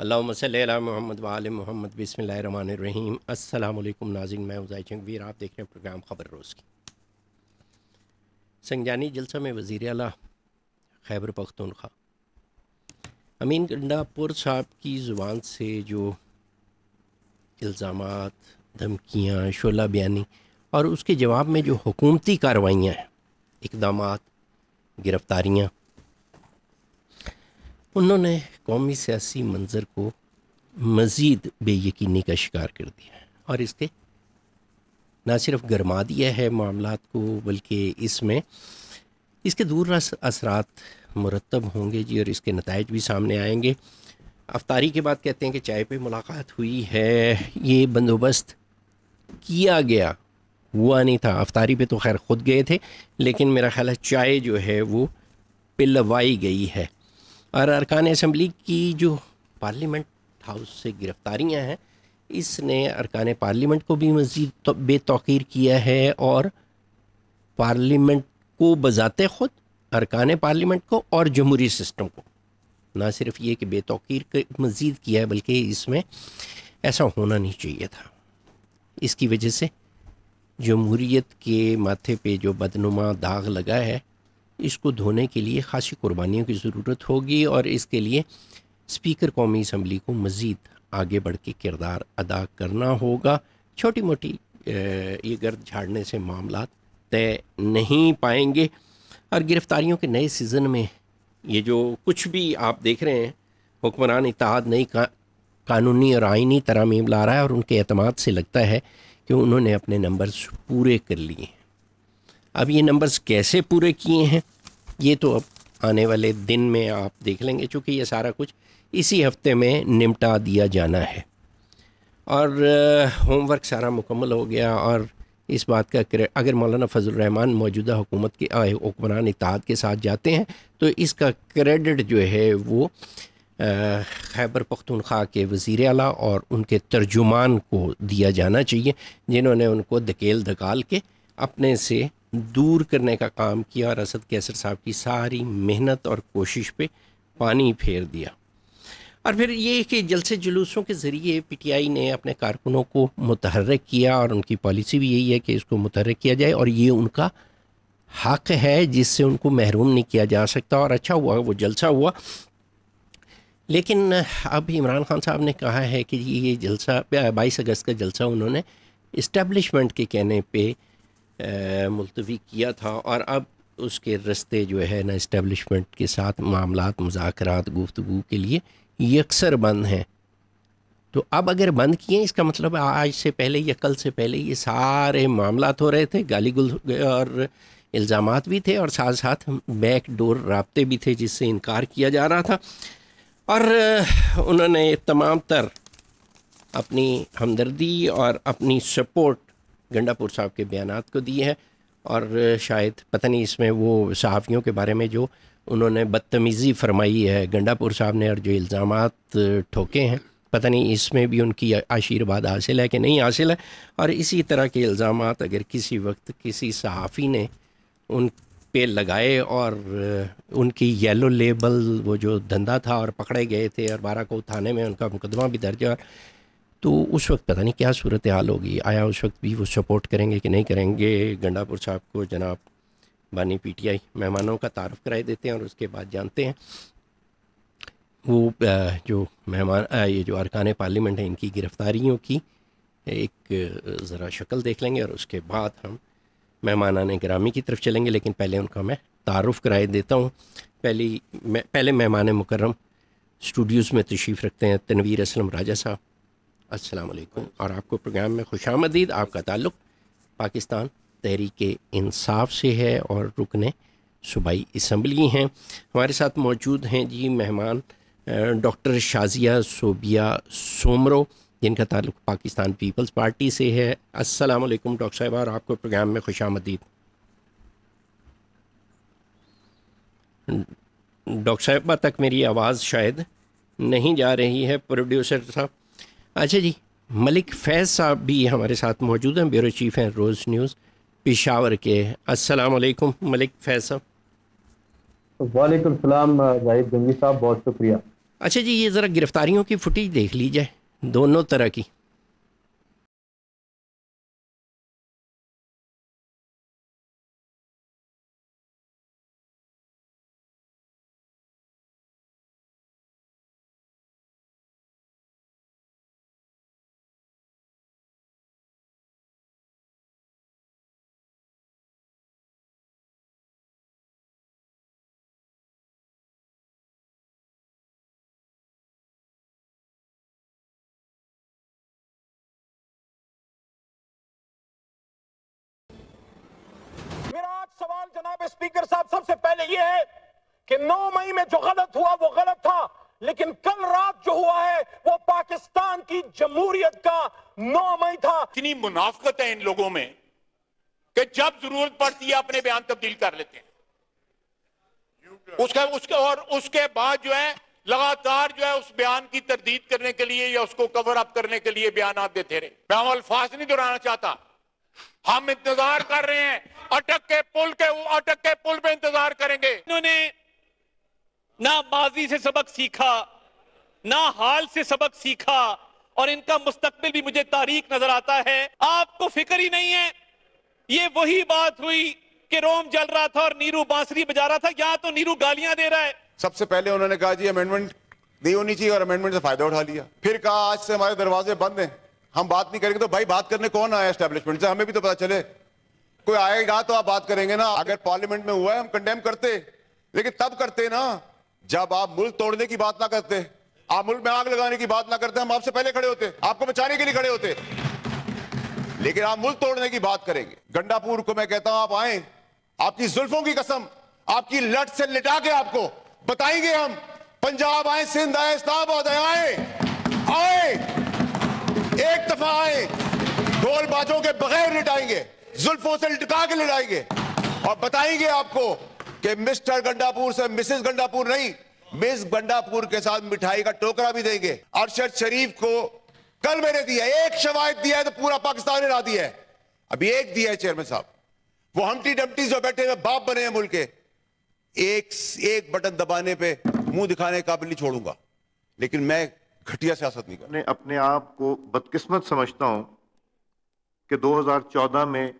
अल्लाहुम्मा सल्ली अला मुहम्मद व आले मुहम्मद। बिस्मिल्लाहिर्रहमानिर्रहीम। अस्सलाम अलैकुम नाज़रीन, मैं उदाई चिंग वीर, आप देख रहे हैं प्रोग्राम खबर रोज़ की। संगजानी जलसा में वज़ीर आला खैबर पख्तूनख्वा अमीन गंडापुर साहब की ज़ुबान से जो इल्ज़ामात, धमकियाँ, शोला बयानी और उसके जवाब में जो हुकूमती कार्रवाइयाँ हैं, इक़दामात, गिरफ़्तारियाँ, उन्होंने कौमी सियासी मंजर को मज़ीद बेयकीनी का शिकार कर दिया है और इसके ना सिर्फ गरमा दिया है मामलात को, बल्कि इसमें इसके दूर असरात मुरतब होंगे जी और इसके नताइज भी सामने आएंगे। अफ्तारी के बाद कहते हैं कि चाय पे मुलाकात हुई है, ये बंदोबस्त किया गया हुआ नहीं था। अफ्तारी पे तो खैर ख़ुद गए थे, लेकिन मेरा ख्याल है चाय जो है वो पिलवाई गई है। और अरकान असम्बली की जो पार्लियामेंट हाउस से गिरफ़्तारियां हैं, इसने अरकान पार्लियामेंट को भी मज़ीद बेतौक़ीर किया है और पार्लियामेंट को बजाते ख़ुद अरकान पार्लियामेंट को और जमहूरी सिस्टम को ना सिर्फ ये कि बेतौक़ीर मज़ीद किया है, बल्कि इसमें ऐसा होना नहीं चाहिए था। इसकी वजह से जमहूरीत के माथे पे जो बदनुमा दाग लगा है, इसको धोने के लिए ख़ासी कुर्बानियों की ज़रूरत होगी और इसके लिए स्पीकर कौमी असम्बली को मज़ीद आगे बढ़ के किरदार अदा करना होगा। छोटी मोटी ये गर्द झाड़ने से मामला तय नहीं पाएंगे। और गिरफ़्तारियों के नए सीज़न में ये जो कुछ भी आप देख रहे हैं, हुक्मरान इत्तेहाद नई कानूनी और आइनी तरामीम ला रहा है और उनके एतमाद से लगता है कि उन्होंने अपने नंबर्स पूरे कर लिए हैं। अब ये नंबर्स कैसे पूरे किए हैं, ये तो अब आने वाले दिन में आप देख लेंगे, क्योंकि ये सारा कुछ इसी हफ्ते में निपटा दिया जाना है। और होमवर्क सारा मुकम्मल हो गया और इस बात का अगर मौलाना फजल रहमान मौजूदा हुकूमत के हुक्मरान इत्तेहाद के साथ जाते हैं तो इसका क्रेडिट जो है वो खैबर पख्तूनख्वा के वज़ीर आला और उनके तर्जुमान को दिया जाना चाहिए, जिन्होंने उनको धकेल धकाल के अपने से दूर करने का काम किया और असद कैसर साहब की सारी मेहनत और कोशिश पे पानी फेर दिया। और फिर ये कि जलसे जुलूसों के ज़रिए पीटीआई ने अपने कारकुनों को मुतहर्रिक किया और उनकी पॉलिसी भी यही है कि इसको मुतहर्रिक किया जाए और ये उनका हक़ है जिससे उनको महरूम नहीं किया जा सकता। और अच्छा हुआ वो जलसा हुआ। लेकिन अब इमरान खान साहब ने कहा है कि ये जलसा 22 अगस्त का जलसा उन्होंने इस्टेब्लिशमेंट के कहने पर मुल्तवी किया था और अब उसके रस्ते जो है ना इस्टेब्लिशमेंट के साथ मामलात, मुज़ाकरात, गुफ्तगू के लिए यकसर बंद हैं। तो अब अगर बंद किए, इसका मतलब आज से पहले या कल से पहले ये सारे मामलात हो रहे थे, गाली गुल और इल्ज़ामात भी थे और साथ साथ बैकडोर राब्ते भी थे जिससे इनकार किया जा रहा था। और उन्होंने तमाम तर अपनी हमदर्दी और अपनी सपोर्ट गंडापुर साहब के बयानात को दी है। और शायद पता नहीं इसमें वो सहाफ़ियों के बारे में जो उन्होंने बदतमीज़ी फरमाई है गंडापुर साहब ने और जो इल्ज़ामात ठोके हैं, पता नहीं इसमें भी उनकी आशीर्वाद हासिल है कि नहीं हासिल है। और इसी तरह के इल्ज़ामात अगर किसी वक्त किसी सहाफ़ी ने उन पे लगाए और उनकी येलो लेबल वो जो धंधा था और पकड़े गए थे और बाराको थाने में उनका मुकदमा भी दर्ज है, तो उस वक्त पता नहीं क्या सूरत हाल होगी। आया उस वक्त भी वो सपोर्ट करेंगे कि नहीं करेंगे गंडापुर साहब को। जनाब बानी पीटीआई मेहमानों का तारफ़ कराए देते हैं और उसके बाद जानते हैं वो जो मेहमान ये जो अरकान पार्लियामेंट हैं इनकी गिरफ़्तारियों की एक ज़रा शक्ल देख लेंगे और उसके बाद हम मेहमानाने ग्रामी की तरफ चलेंगे। लेकिन पहले उनका मैं तारफ़ कराए देता हूँ। पहले मेहमान मुकर्रम स्टूडियोज़ में तशरीफ़ रखते हैं तनवीर असलम राजा साहब, अस्सलाम वालेकुम और आपको प्रोग्राम में खुशामदीद। आपका ताल्लुक़ पाकिस्तान तहरीक-ए-इंसाफ से है और रुकने सूबाई इसम्बली हैं। हमारे साथ मौजूद हैं जी मेहमान डॉक्टर शाजिया सोबिया सोमरो, जिनका ताल्लुक़ पाकिस्तान पीपल्स पार्टी से है। अस्सलाम वालेकुम डॉक्टर साहब और आपको प्रोग्राम में खुशामदीद। डॉक्टर साहब तक मेरी आवाज़ शायद नहीं जा रही है प्रोड्यूसर साहब। अच्छा जी, मलिक फैज़ साहब भी हमारे साथ मौजूद हैं, ब्यूरो चीफ़ हैं रोज़ न्यूज़ पेशावर के। अस्सलाम वालेकुम मलिक फैज़ साहब। वालेकुम सलाम जाहिद गंगी साहब, बहुत शुक्रिया। अच्छा जी, ये ज़रा गिरफ्तारियों की फुटेज देख लीजिए दोनों तरह की। सवाल जनाब स्पीकर साहब सबसे पहले ये है कि 9 मई में जो गलत हुआ वो गलत था, लेकिन कल रात जो हुआ है वो पाकिस्तान की जमहूरियत का 9 मई था। इतनी मुनाफकत है इन लोगों में कि जब जरूरत पड़ती है अपने बयान तब्दील कर लेते हैं, उसके बाद जो है लगातार जो है उस बयान की तरदीद करने के लिए या उसको कवर अप करने के लिए बयान आप देते रहे। मैं वो अल्फाज नहीं दोहराना चाहता, हम इंतजार कर रहे हैं अटक के पुल पे इंतजार करेंगे। इन्होंने ना माजी से सबक सीखा ना हाल से सबक सीखा और इनका मुस्तकबिल भी मुझे तारीक नजर आता है। आपको फिक्र ही नहीं है। ये वही बात हुई कि रोम जल रहा था और नीरू बांसुरी बजा रहा था, यहाँ तो नीरू गालियां दे रहा है। सबसे पहले उन्होंने कहा जी अमेंडमेंट नहीं होनी चाहिए और अमेंडमेंट से फायदा उठा लिया। फिर कहा आज से हमारे दरवाजे बंद हैं, हम बात नहीं करेंगे। तो भाई बात करने कौन आया एस्टेब्लिशमेंट से? हमें भी तो पता चले, कोई आएगा तो आप बात करेंगे ना। अगर पार्लियामेंट में हुआ है हम कंडेम करते, लेकिन तब करते ना जब आप मुल्क तोड़ने की बात ना करते, आप मुल्क में आग लगाने की बात ना करते, हम आपसे पहले खड़े होते, आपको बचाने के लिए खड़े होते। लेकिन आप मुल्क तोड़ने की बात करेंगे। गंडापुर को मैं कहता हूं आप आए, आपकी जुल्फों की कसम, आपकी लट से लिटा के आपको बताएंगे हम। पंजाब आए, सिंध आए, इस्लामाबाद आए, आए एक दफा आए, गोलबाजों के बगैर लिटाएंगे, जुल्फों से लटका के लिटाएंगे और बताएंगे आपको कि मिस्टर गंडापुर से मिसेस गंडापुर नहीं, मिस गंडापुर के साथ मिठाई का टोकरा भी देंगे। अरशद शरीफ को कल मैंने दिया, एक शवायद दिया है तो पूरा पाकिस्तान हिला दिया है। अभी एक दिया है चेयरमैन साहब, वो हमटी डमटी जो बैठे हुए बाप बने हैं मुल्क के, एक बटन दबाने पर मुंह दिखाने का काबिल नहीं छोड़ूंगा। लेकिन मैं घटिया सियासत नहीं कर। मैं अपने आप को बदकिस्मत समझता हूँ कि 2014 में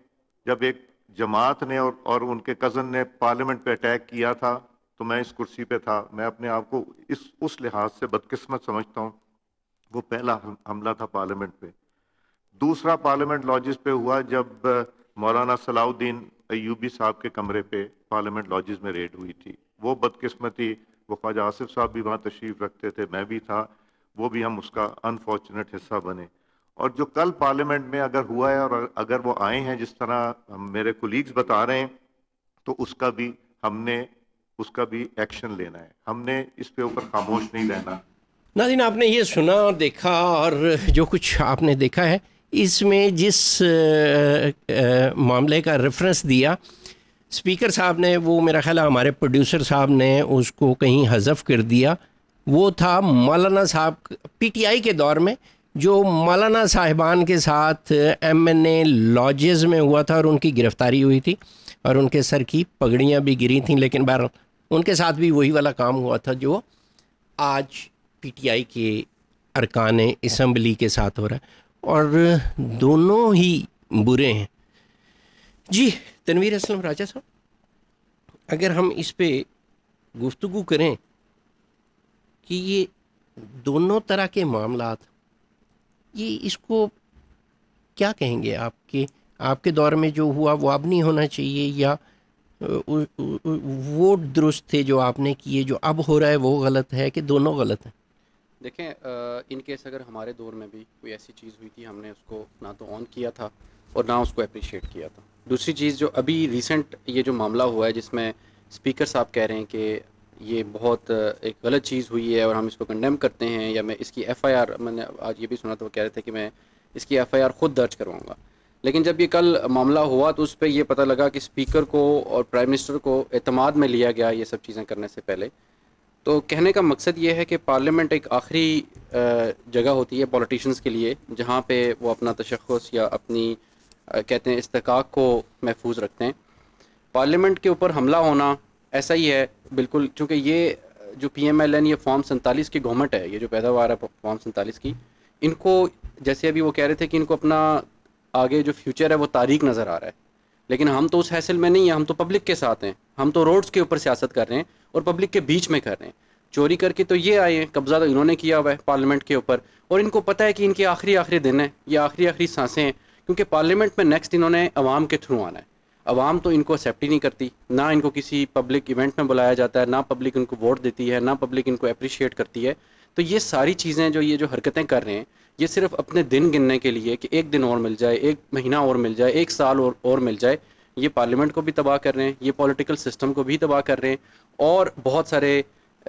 जब एक जमात ने और उनके कज़न ने पार्लियामेंट पे अटैक किया था तो मैं इस कुर्सी पे था। मैं अपने आप को उस लिहाज से बदकिस्मत समझता हूँ। वो पहला हमला था पार्लियामेंट पे। दूसरा पार्लियामेंट लॉजिस पे हुआ जब मौलाना सलाउद्दीन अय्यूबी साहब के कमरे पे पार्लियामेंट लॉजिस में रेड हुई थी। वो बदकिस्मती, वो ख्वाजा आसिफ साहब भी वहाँ तशरीफ़ रखते थे, मैं भी था, वो भी हम उसका अनफॉर्चुनेट हिस्सा बने। और जो कल पार्लियामेंट में अगर हुआ है और अगर वो आए हैं जिस तरह मेरे कोलीग्स बता रहे हैं, तो उसका भी एक्शन लेना है। हमने इस पे ऊपर खामोश नहीं रहना। नाज़रीन, आपने ये सुना और देखा, और जो कुछ आपने देखा है इसमें जिस मामले का रेफरेंस दिया स्पीकर साहब ने, वो मेरा ख्याल है हमारे प्रोड्यूसर साहब ने उसको कहीं हज़फ कर दिया। वो था मौलाना साहब पीटीआई के दौर में जो मौलाना साहिबान के साथ एमएनए लॉजेस में हुआ था और उनकी गिरफ़्तारी हुई थी और उनके सर की पगड़ियाँ भी गिरी थीं। लेकिन बहरहाल उनके साथ भी वही वाला काम हुआ था जो आज पीटीआई के अरकान इसम्बली के साथ हो रहा है, और दोनों ही बुरे हैं। जी तनवीर असलम राजा साहब, अगर हम इस पर गुफ्तगू करें कि ये दोनों तरह के मामलात, ये इसको क्या कहेंगे? आपके दौर में जो हुआ वो अब नहीं होना चाहिए, या वो दुरुस्त थे जो आपने किए, जो अब हो रहा है वो गलत है, कि दोनों गलत हैं? देखें, इन केस अगर हमारे दौर में भी कोई ऐसी चीज़ हुई थी, हमने उसको ना तो ऑन किया था और ना उसको अप्रिशिएट किया था। दूसरी चीज़ जो अभी रिसेंट ये जो मामला हुआ है जिसमें स्पीकर साहब कह रहे हैं कि ये बहुत एक गलत चीज़ हुई है और हम इसको कंडेम करते हैं, या मैं इसकी एफआईआर, मैंने आज ये भी सुना था वो कह रहे थे कि मैं इसकी एफआईआर ख़ुद दर्ज करवाऊंगा। लेकिन जब ये कल मामला हुआ तो उस पर यह पता लगा कि स्पीकर को और प्राइम मिनिस्टर को एतमाद में लिया गया ये सब चीज़ें करने से पहले। तो कहने का मकसद ये है कि पार्लियामेंट एक आखिरी जगह होती है पॉलिटिशन्स के लिए जहाँ पर वो अपना तशख़्ख़ुस या अपनी कहते हैं इस्तिकाक को महफूज रखते हैं। पार्लियामेंट के ऊपर हमला होना ऐसा ही है बिल्कुल, क्योंकि ये जो PMLN ये फॉर्म 47 की गवर्नमेंट है, ये जो पैदावार है फॉर्म 47 की, इनको जैसे अभी वो कह रहे थे कि इनको अपना आगे जो फ्यूचर है वो तारीख नज़र आ रहा है, लेकिन हम तो उस हैसल में नहीं है, हम तो पब्लिक के साथ हैं, हम तो रोड्स के ऊपर सियासत कर रहे हैं और पब्लिक के बीच में कर रहे हैं। चोरी करके तो ये आए हैं, कब्जा तो इन्होंने किया हुआ है पार्लियामेंट के ऊपर, और इनको पता है कि इनके आखिरी दिन है, ये आखिरी सांसें हैं, क्योंकि पार्लियामेंट में नेक्स्ट इन्होंने आवाम के थ्रू आना है। आवाम तो इनको एक्सेप्ट ही नहीं करती, ना इनको किसी पब्लिक इवेंट में बुलाया जाता है, ना पब्लिक इनको वोट देती है, ना पब्लिक इनको अप्रिशिएट करती है। तो ये सारी चीज़ें जो ये हरकतें कर रहे हैं, ये सिर्फ अपने दिन गिनने के लिए कि एक दिन और मिल जाए, एक महीना और मिल जाए, एक साल और मिल जाए। ये पार्लियामेंट को भी तबाह कर रहे हैं, ये पॉलिटिकल सिस्टम को भी तबाह कर रहे हैं, और बहुत सारे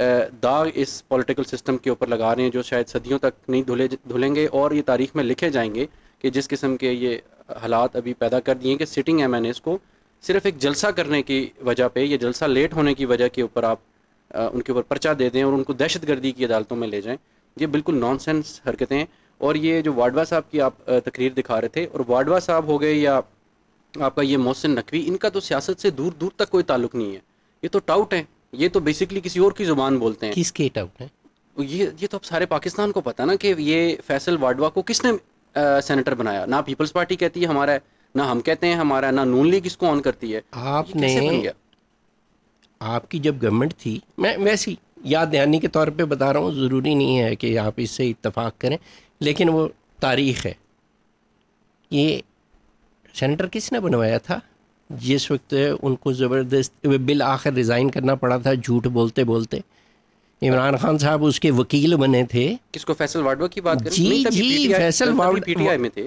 दाग इस पॉलिटिकल सिस्टम के ऊपर लगा रहे हैं जो शायद सदियों तक नहीं धुलेंगे और ये तारीख में लिखे जाएंगे कि जिस किस्म के ये हालात अभी पैदा कर दिए हैं कि सिटिंग MNAs को सिर्फ एक जलसा करने की वजह पे, ये जलसा लेट होने की वजह के ऊपर आप उनके ऊपर पर्चा दे दें और उनको दहशतगर्दी की अदालतों में ले जाएं। ये बिल्कुल नॉनसेंस हरकतें हैं। और ये जो वाडवा साहब की आप तकरीर दिखा रहे थे, और वाडवा साहब हो गए या आपका ये मोहसिन नकवी, इनका तो सियासत से दूर दूर तक कोई ताल्लुक नहीं है, ये तो टाउट हैं, ये तो बेसिकली किसी और की ज़ुबान बोलते हैं। किसके टाउट हैं? ये तो अब सारे पाकिस्तान को पता ना कि ये फैसल वाडवा को किसने सेनेटर बनाया। ना पीपल्स पार्टी कहती है हमारा है, ना हम कहते हैं हमारा है, ना नून लीग इसको ऑन करती है। आपने आपकी जब गवर्नमेंट थी, मैं वैसी याद दहानी के तौर पे बता रहा हूँ, ज़रूरी नहीं है कि आप इससे इत्तफाक करें, लेकिन वो तारीख़ है। ये सेनेटर किसने बनवाया था जिस वक्त उनको ज़बरदस्त बिल आखिर रिज़ाइन करना पड़ा था झूठ बोलते बोलते? इमरान खान साहब उसके वकील बने थे। किसको? फैसल वाडवा की बात कर रहे हैं? जी, फैसल वाडवा पीटीआई में थे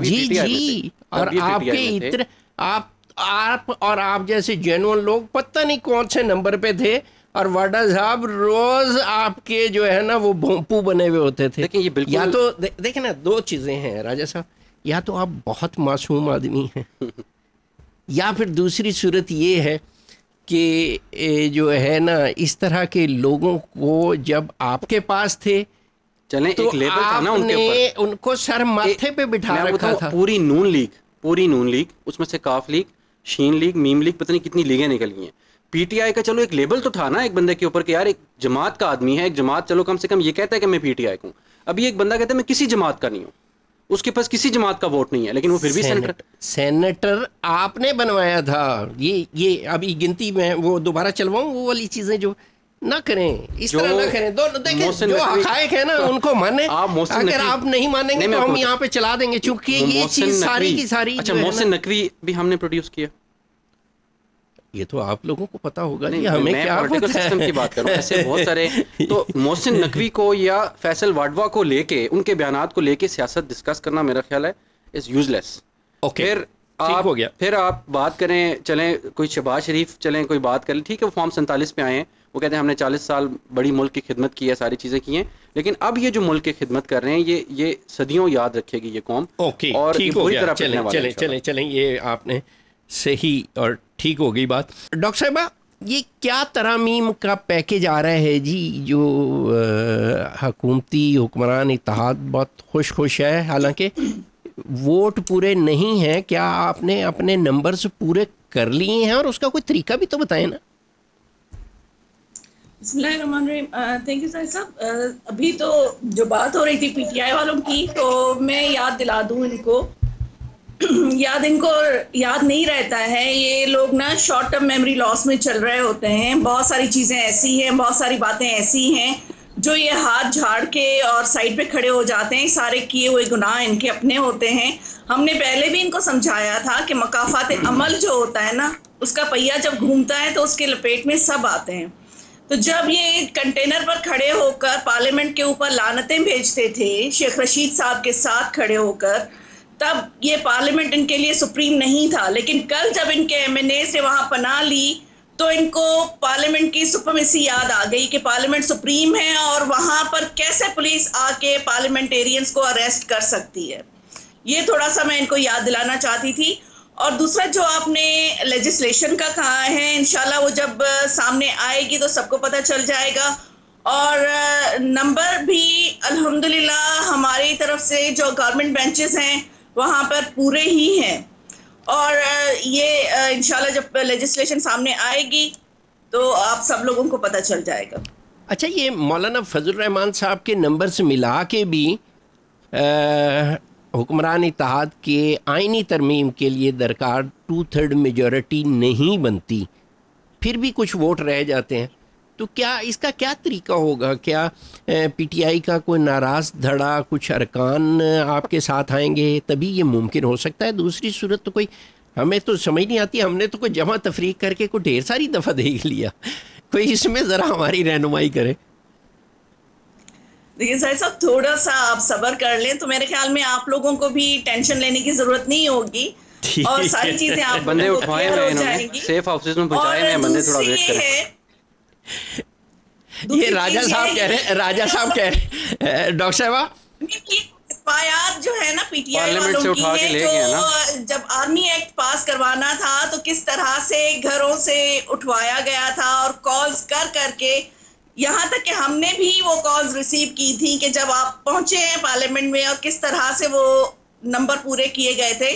जी। और आपके इतने आप जैसे जेन्युइन लोग पता नहीं कौन से नंबर पे थे, और वाडा साहब रोज आपके जो है ना वो भोंपू बने हुए होते थे। ये बिल्कुल या तो देखें ना, दो चीज़ें हैं राजा साहब, या तो आप बहुत मासूम आदमी हैं या फिर दूसरी सूरत ये है कि जो है ना इस तरह के लोगों को जब आपके पास थे चलें तो एक लेबल था ना उनके ऊपर, उनको सर माथे पे बिठा रखा था। पूरी नून लीग, उसमें से काफ लीग, शीन लीग, मीम लीग, पता नहीं कितनी लीगें निकल गई हैं। PTI का चलो एक लेबल तो था ना एक बंदे के ऊपर कि यार एक जमात का आदमी है, एक जमात चलो कम से कम ये कहता है कि मैं PTI का हूँ। अभी एक बंदा कहता है मैं किसी जमात का नहीं हूँ, उसके पास किसी जमात का वोट नहीं है, लेकिन वो फिर भी सेनेटर आपने बनवाया था। ये अभी गिनती में वो दोबारा चलवाऊँ वो वाली चीज़ें, जो ना करें, इस तरह ना करें। दो देखिए जो हक़ायक़ है ना उनको माने, अगर आप नहीं मानेंगे तो हम यहाँ पे चला देंगे, चूंकि ये चीज़ सारी की सारी। अच्छा, मोहसिन नकवी भी हमने प्रोड्यूस किया, ये तो आप लोगों को पता होगा। नहीं, हमें क्या पॉलिटिकल सिस्टम की बात करूं, ऐसे बहुत सारे तो मोहसिन नकवी को या फैसल वाडवा को लेके, उनके बयानात को लेके सियासत डिस्कस करना मेरा ख्याल है इज यूजलेस। फिर आप बात करें, चलें कोई शहबाज शरीफ, चलें कोई बात करें, ठीक है वो फॉर्म 47 पे आए हैं, वो कहते हैं हमने 40 साल बड़ी मुल्क की खिदमत की है, सारी चीज़ें की हैं, लेकिन अब ये जो मुल्क की खिदमत कर रहे हैं ये सदियों याद रखेगी ये कौम। और चलें ये आपने सही और ठीक हो गई बात। डॉक्टर साहबा, ये क्या तरामीम का पैकेज आ रहा है जी? जो हकूमती हुक्मरान इत्तेहाद बहुत खुश खुश है, हालांकि वोट पूरे नहीं हैं। क्या आपने अपने नंबर्स पूरे कर लिए हैं, और उसका कोई तरीका भी तो बताएं ना। थैंक यू सर साहब। अभी तो जो बात हो रही थी PTI वालों की, तो मैं याद दिला दूं इनको, इनको याद नहीं रहता है। ये लोग ना शॉर्ट टर्म मेमोरी लॉस में चल रहे होते हैं। बहुत सारी चीज़ें ऐसी हैं, बहुत सारी बातें ऐसी हैं जो ये हाथ झाड़ के और साइड पे खड़े हो जाते हैं। सारे किए हुए गुनाह इनके अपने होते हैं। हमने पहले भी इनको समझाया था कि मकाफात अमल जो होता है ना, उसका पहिया जब घूमता है तो उसके लपेट में सब आते हैं। तो जब ये कंटेनर पर खड़े होकर पार्लियामेंट के ऊपर लानतें भेजते थे शेख रशीद साहब के साथ खड़े होकर, तब ये पार्लियामेंट इनके लिए सुप्रीम नहीं था। लेकिन कल जब इनके MNA से वहाँ पनाह ली तो इनको पार्लियामेंट की सुप्रीमेसी याद आ गई कि पार्लियामेंट सुप्रीम है और वहाँ पर कैसे पुलिस आके पार्लियामेंटेरियंस को अरेस्ट कर सकती है। ये थोड़ा सा मैं इनको याद दिलाना चाहती थी। और दूसरा जो आपने लेजिस्लेशन का कहा है, इंशाल्लाह वो जब सामने आएगी तो सबको पता चल जाएगा। और नंबर भी अल्हम्दुलिल्लाह हमारी तरफ से जो गवर्नमेंट बेंचेस हैं वहाँ पर पूरे ही हैं। और ये इंशाल्लाह जब लेजिस्लेशन सामने आएगी तो आप सब लोगों को पता चल जाएगा। अच्छा, ये मौलाना फजल रहमान साहब के नंबर से मिला के भी हुक्मरान इत्तेहाद के आइनी तरमीम के लिए दरकार 2/3 मेजॉरिटी नहीं बनती, फिर भी कुछ वोट रह जाते हैं, तो क्या इसका क्या तरीका होगा? क्या पीटीआई का कोई नाराज़ धड़ा कुछ अरकान आपके साथ आएंगे तभी ये मुमकिन हो सकता है? दूसरी सूरत तो कोई हमें तो समझ नहीं आती, हमने तो कोई जमा तफरीक करके कोई ढेर सारी दफ़ा देख लिया, कोई इसमें ज़रा हमारी रहनुमाई करे। देखिए साहिब साहब, थोड़ा सा आप सब्र कर लें तो मेरे ख्याल में आप लोगों को भी टेंशन लेने की ज़रूरत नहीं होगी और सारी चीज़ें आप बंदे उठवाए हैं, सेफ हाउसेस में पहुंचाए हैं, बंदे थोड़ा वेट करें। ये राजा साहब कह रहे हैं, राजा साहब कह रहे, डॉक्टर साहबा जो है ना पीटीआई वालों की है, जो जब आर्मी एक्ट पास करवाना था तो किस तरह से घरों से उठवाया गया था और कॉल्स कर करके यहाँ तक कि हमने भी वो कॉल्स रिसीव की थी कि जब आप पहुंचे हैं पार्लियामेंट में और किस तरह से वो नंबर पूरे किए गए थे।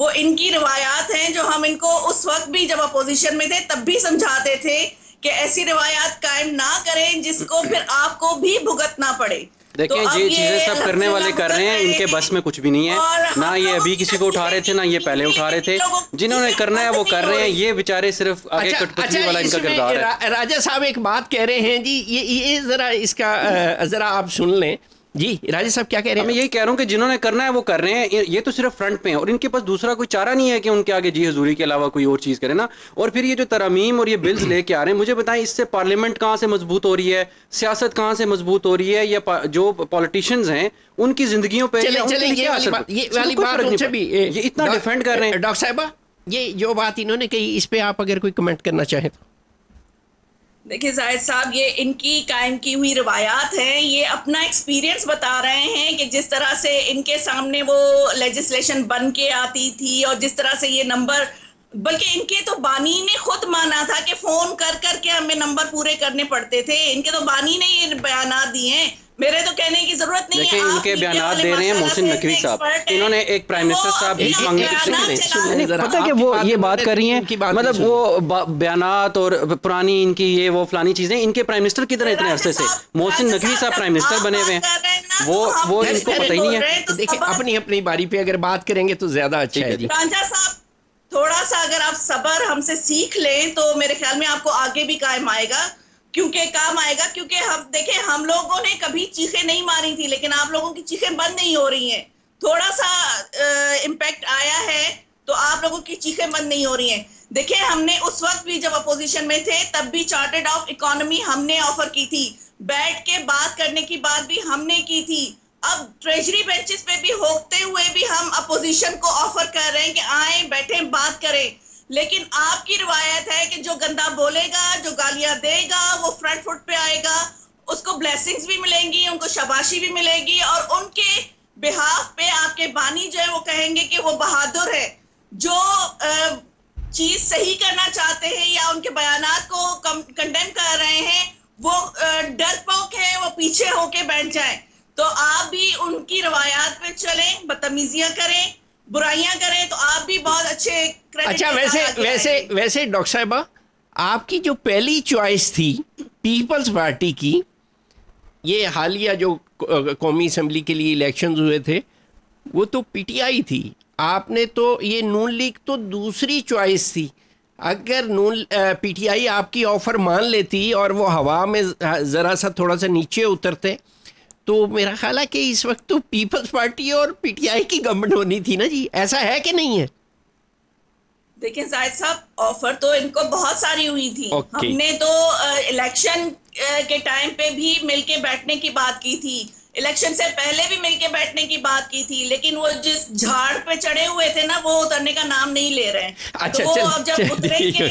वो इनकी रिवायात हैं जो हम इनको उस वक्त भी जब अपोजिशन में थे तब भी समझाते थे कि ऐसी रिवायात कायम ना करें जिसको फिर आपको भी भुगतना पड़े। देखिए ये चीजें सब करने वाले कर रहे हैं, इनके बस में कुछ भी नहीं है ना, ये अभी किसी को उठा रहे थे ना ये पहले उठा रहे थे, जिन्होंने करना है वो कर रहे हैं, ये बेचारे सिर्फ आगे कटपुतली वाला इनका किरदार है। राजा साहब एक बात कह रहे हैं जी, ये जरा इसका जरा आप सुन लें जी। राजा साहब क्या कह रहे हैं? मैं यही कह रहा हूँ कि जिन्होंने करना है वो कर रहे हैं, ये तो सिर्फ फ्रंट पे हैं और इनके पास दूसरा कोई चारा नहीं है कि उनके आगे जी हजूरी के अलावा कोई और चीज़ करे ना। और फिर ये जो तरमीम और ये बिल्स लेके आ रहे हैं, मुझे बताएं इससे पार्लियामेंट कहाँ से मजबूत हो रही है, सियासत कहाँ से मजबूत हो रही है, या जो पॉलिटिशियंस हैं उनकी जिंदगियों पर इतना डिफेंड कर रहे हैं। डॉक्टर साहबा ये जो बात इन्होंने कही इस पर आप अगर कोई कमेंट करना चाहें तो। देखिए जाहिद साहब, ये इनकी कायम की हुई रिवायात हैं, ये अपना एक्सपीरियंस बता रहे हैं कि जिस तरह से इनके सामने वो लेजिस्लेशन बन के आती थी और जिस तरह से ये नंबर, बल्कि इनके तो बानी ने खुद माना था कि फोन कर करके हमें नंबर पूरे करने पड़ते थे। इनके तो बानी ने ये बयानात दिए हैं, मेरे तो कहने की जरूरत नहीं है। इनके बयान दे रहे हैं मोहसिन नकवी साहब, इन्होंने एक प्राइम मिनिस्टर साहब भी पता कि वो ये बात कर रही हैं, मतलब वो बयानात और पुरानी इनकी ये वो फलानी चीजें, इनके प्राइम मिनिस्टर किधर इतने अरसे से मोहसिन नकवी साहब प्राइम मिनिस्टर बने हुए हैं, वो इनको पता ही नहीं है। देखिए अपनी अपनी बारी पे अगर बात करेंगे तो ज्यादा अच्छा है। राजा साहब थोड़ा सा अगर आप सब्र हमसे सीख लें तो मेरे ख्याल में आपको आगे भी कायम आएगा, क्योंकि काम आएगा, क्योंकि हम देखें हम लोगों ने कभी चीखें नहीं मारी थी लेकिन आप लोगों की चीखें बंद नहीं हो रही हैं। थोड़ा सा इम्पैक्ट आया है तो आप लोगों की चीखें बंद नहीं हो रही हैं। देखिए हमने उस वक्त भी जब अपोजिशन में थे तब भी चार्टर्ड ऑफ इकोनॉमी हमने ऑफर की थी, बैठ के बात करने की बात भी हमने की थी। अब ट्रेजरी बेंचेस पे भी होते हुए भी हम अपोजिशन को ऑफर कर रहे हैं कि आए बैठे बात करें, लेकिन आपकी रिवायत है कि जो गंदा बोलेगा, जो गालियां देगा, वो फ्रंट फुट पे आएगा, उसको ब्लेसिंग्स भी मिलेंगी, उनको शाबाशी भी मिलेगी और उनके बिहाफ पे आपके बानी जो है वो कहेंगे कि वो बहादुर है। जो चीज सही करना चाहते हैं या उनके बयानात को कंडेम कर रहे हैं वो डरपोक है, वो पीछे होके बैठ जाए। तो आप भी उनकी रिवायात पे चलें, बदतमीजियां करें, बुराइयां करें तो आप भी बहुत अच्छे। अच्छा वैसे डॉक्टर साहबा, आपकी जो पहली चॉइस थी पीपल्स पार्टी की, ये हालिया जो कौमी असम्बली के लिए इलेक्शंस हुए थे वो तो पीटीआई थी, आपने तो ये नून लीग तो दूसरी चॉइस थी। अगर पीटीआई आपकी ऑफर मान लेती और वो हवा में ज़रा सा थोड़ा सा नीचे उतरते तो मेरा ख्याल है कि इस वक्त तो पीपल्स पार्टी और पीटीआई की गवर्नमेंट होनी थी ना जी, ऐसा है कि नहीं है? देखिए जाहिद साहब, ऑफर तो इनको बहुत सारी हुई थी। हमने तो इलेक्शन के टाइम पे भी मिलके बैठने की बात की थी, इलेक्शन से पहले भी मिलके बैठने की बात की थी, लेकिन वो जिस झाड़ पे चढ़े हुए थे ना वो उतरने का नाम नहीं ले रहे हैं। अच्छा, तो वो जब उतरेंगे,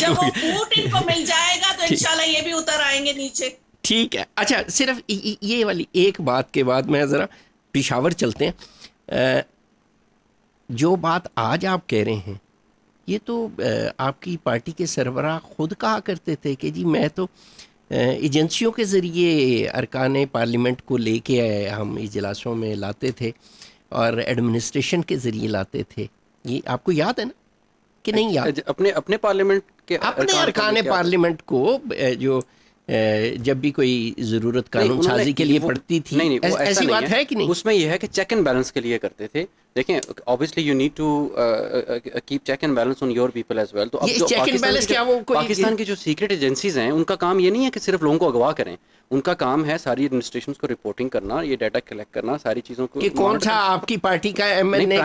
जब वो फूट इनको मिल जाएगा तो इंशाल्लाह ये भी उतर आएंगे नीचे। ठीक है। अच्छा सिर्फ ये वाली एक बात के बाद मैं ज़रा पेशावर चलते हैं। जो बात आज आप कह रहे हैं ये तो आपकी पार्टी के सरबराह खुद कहा करते थे कि जी मैं तो एजेंसियों के ज़रिए अरकान पार्लियामेंट को लेके आए, हम इजलासों में लाते थे और एडमिनिस्ट्रेशन के ज़रिए लाते थे। ये आपको याद है ना कि नहीं याद? अपने पार्लियामेंट के अपने अरकान पार्लियामेंट को जो जब भी कोई ज़रूरत कानून साजी के लिए पड़ती थी। नहीं, नहीं, ऐसी बात है कि नहीं? उसमें यह है कि चेक एंड बैलेंस के लिए करते थे। देखें, obviously you need to keep check and balance on your people as well. तो अब जो पाकिस्तान की जो सीक्रेट एजेंसीज हैं, उनका काम ये नहीं है कि सिर्फ लोगों को अगवा करें, उनका काम है सारी एडमिनिस्ट्रेशन को रिपोर्टिंग करना, ये डाटा कलेक्ट करना, सारी चीज़ों को। कौन था आपकी पार्टी का एमएनए?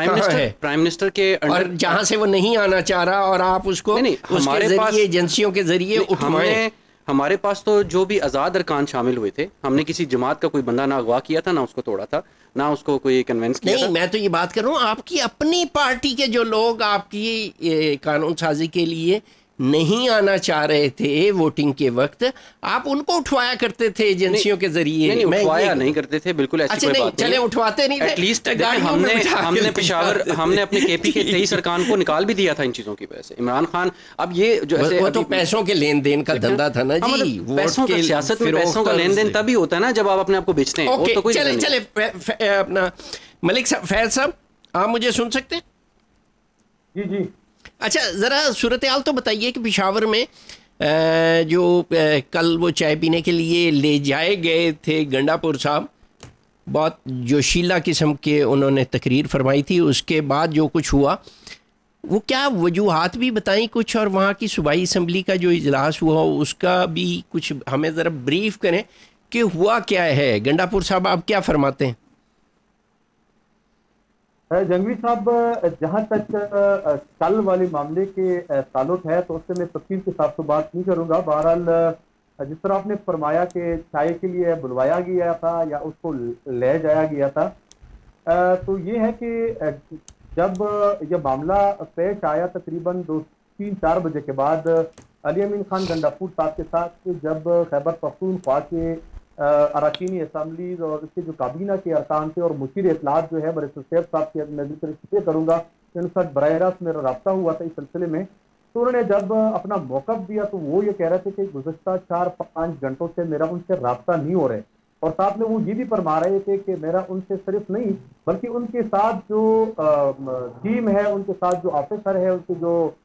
प्राइम मिनिस्टर के अंडर, जहाँ से वो नहीं आना चाह रहा और आप उसको हमारे पास एजेंसियों के जरिए उठाएं। हमारे पास तो जो भी आज़ाद अरकान शामिल हुए थे, हमने किसी जमात का कोई बंदा ना अगवा किया था, ना उसको तोड़ा था, ना उसको कोई कन्वेंस किया था। मैं तो ये बात कर रहा हूँ, आपकी अपनी पार्टी के जो लोग आपकी कानून साजी के लिए नहीं आना चाह रहे थे वोटिंग के वक्त, आप उनको उठवाया करते थे एजेंसियों के जरिए। उठवाया नहीं करते थे, बिल्कुल ऐसी कोई बात नहीं। चले उठवाते नहीं थे। एटलीस्ट हमने पेशावर, हमने अपने केपी के 23 अरकान को निकाल भी दिया था इन चीज़ों की वजह से। इमरान खान, अब ये जो है तो पैसों के लेन देन का धंधा था ना जी। पैसों की सियासत में पैसों का लेन देन तभी होता है ना जब आप अपने आप को बेचते हैं। अपना मलिक फैज साहब, आप मुझे सुन सकते हैं? जी जी। अच्छा, ज़रा सूरत हाल तो बताइए कि पेशावर में जो कल वो चाय पीने के लिए ले जाए गए थे गंडापुर साहब, बहुत जोशीला किस्म के उन्होंने तकरीर फरमाई थी, उसके बाद जो कुछ हुआ वो क्या वजूहात भी बताई कुछ, और वहाँ की सूबाई असम्बली का जो इजलास हुआ उसका भी कुछ हमें ज़रा ब्रीफ करें कि हुआ क्या है। गंडापुर साहब, आप क्या फरमाते हैं? जंगवी साहब, जहाँ तक कल वाले मामले के ताल्लुक है तो उससे मैं तफसील के साथ तो बात नहीं करूँगा। बहरहाल, जिस तरह आपने फरमाया कि चाय के लिए बुलवाया गया था या उसको ले जाया गया था, तो ये है कि जब यह मामला पेश आया तकरीबन 2-3-4 बजे के बाद, अली अमीन खान गंडापुर साहब के साथ जब खैबर पख्तूनख्वा के अराकीनी असम्बलीज़ और इसके जो काबीना के अरकान थे और मुशीर इतलात जो है बड़े सैफ साहब की मैं जिक्र करूँगा, इनके साथ बराह रास्त मेरा रब्ता हुआ था इस सिलसिले में, तो उन्होंने जब अपना मौक़िफ़ दिया तो वो ये कह रहे थे कि गुज़श्ता 4-5 घंटों से मेरा उनसे रब्ता नहीं हो रहे, और साथ में वो ये भी फरमा रहे थे कि मेरा उनसे सिर्फ नहीं बल्कि उनके साथ जो टीम है, उनके साथ जो ऑफिसर है, उनके जो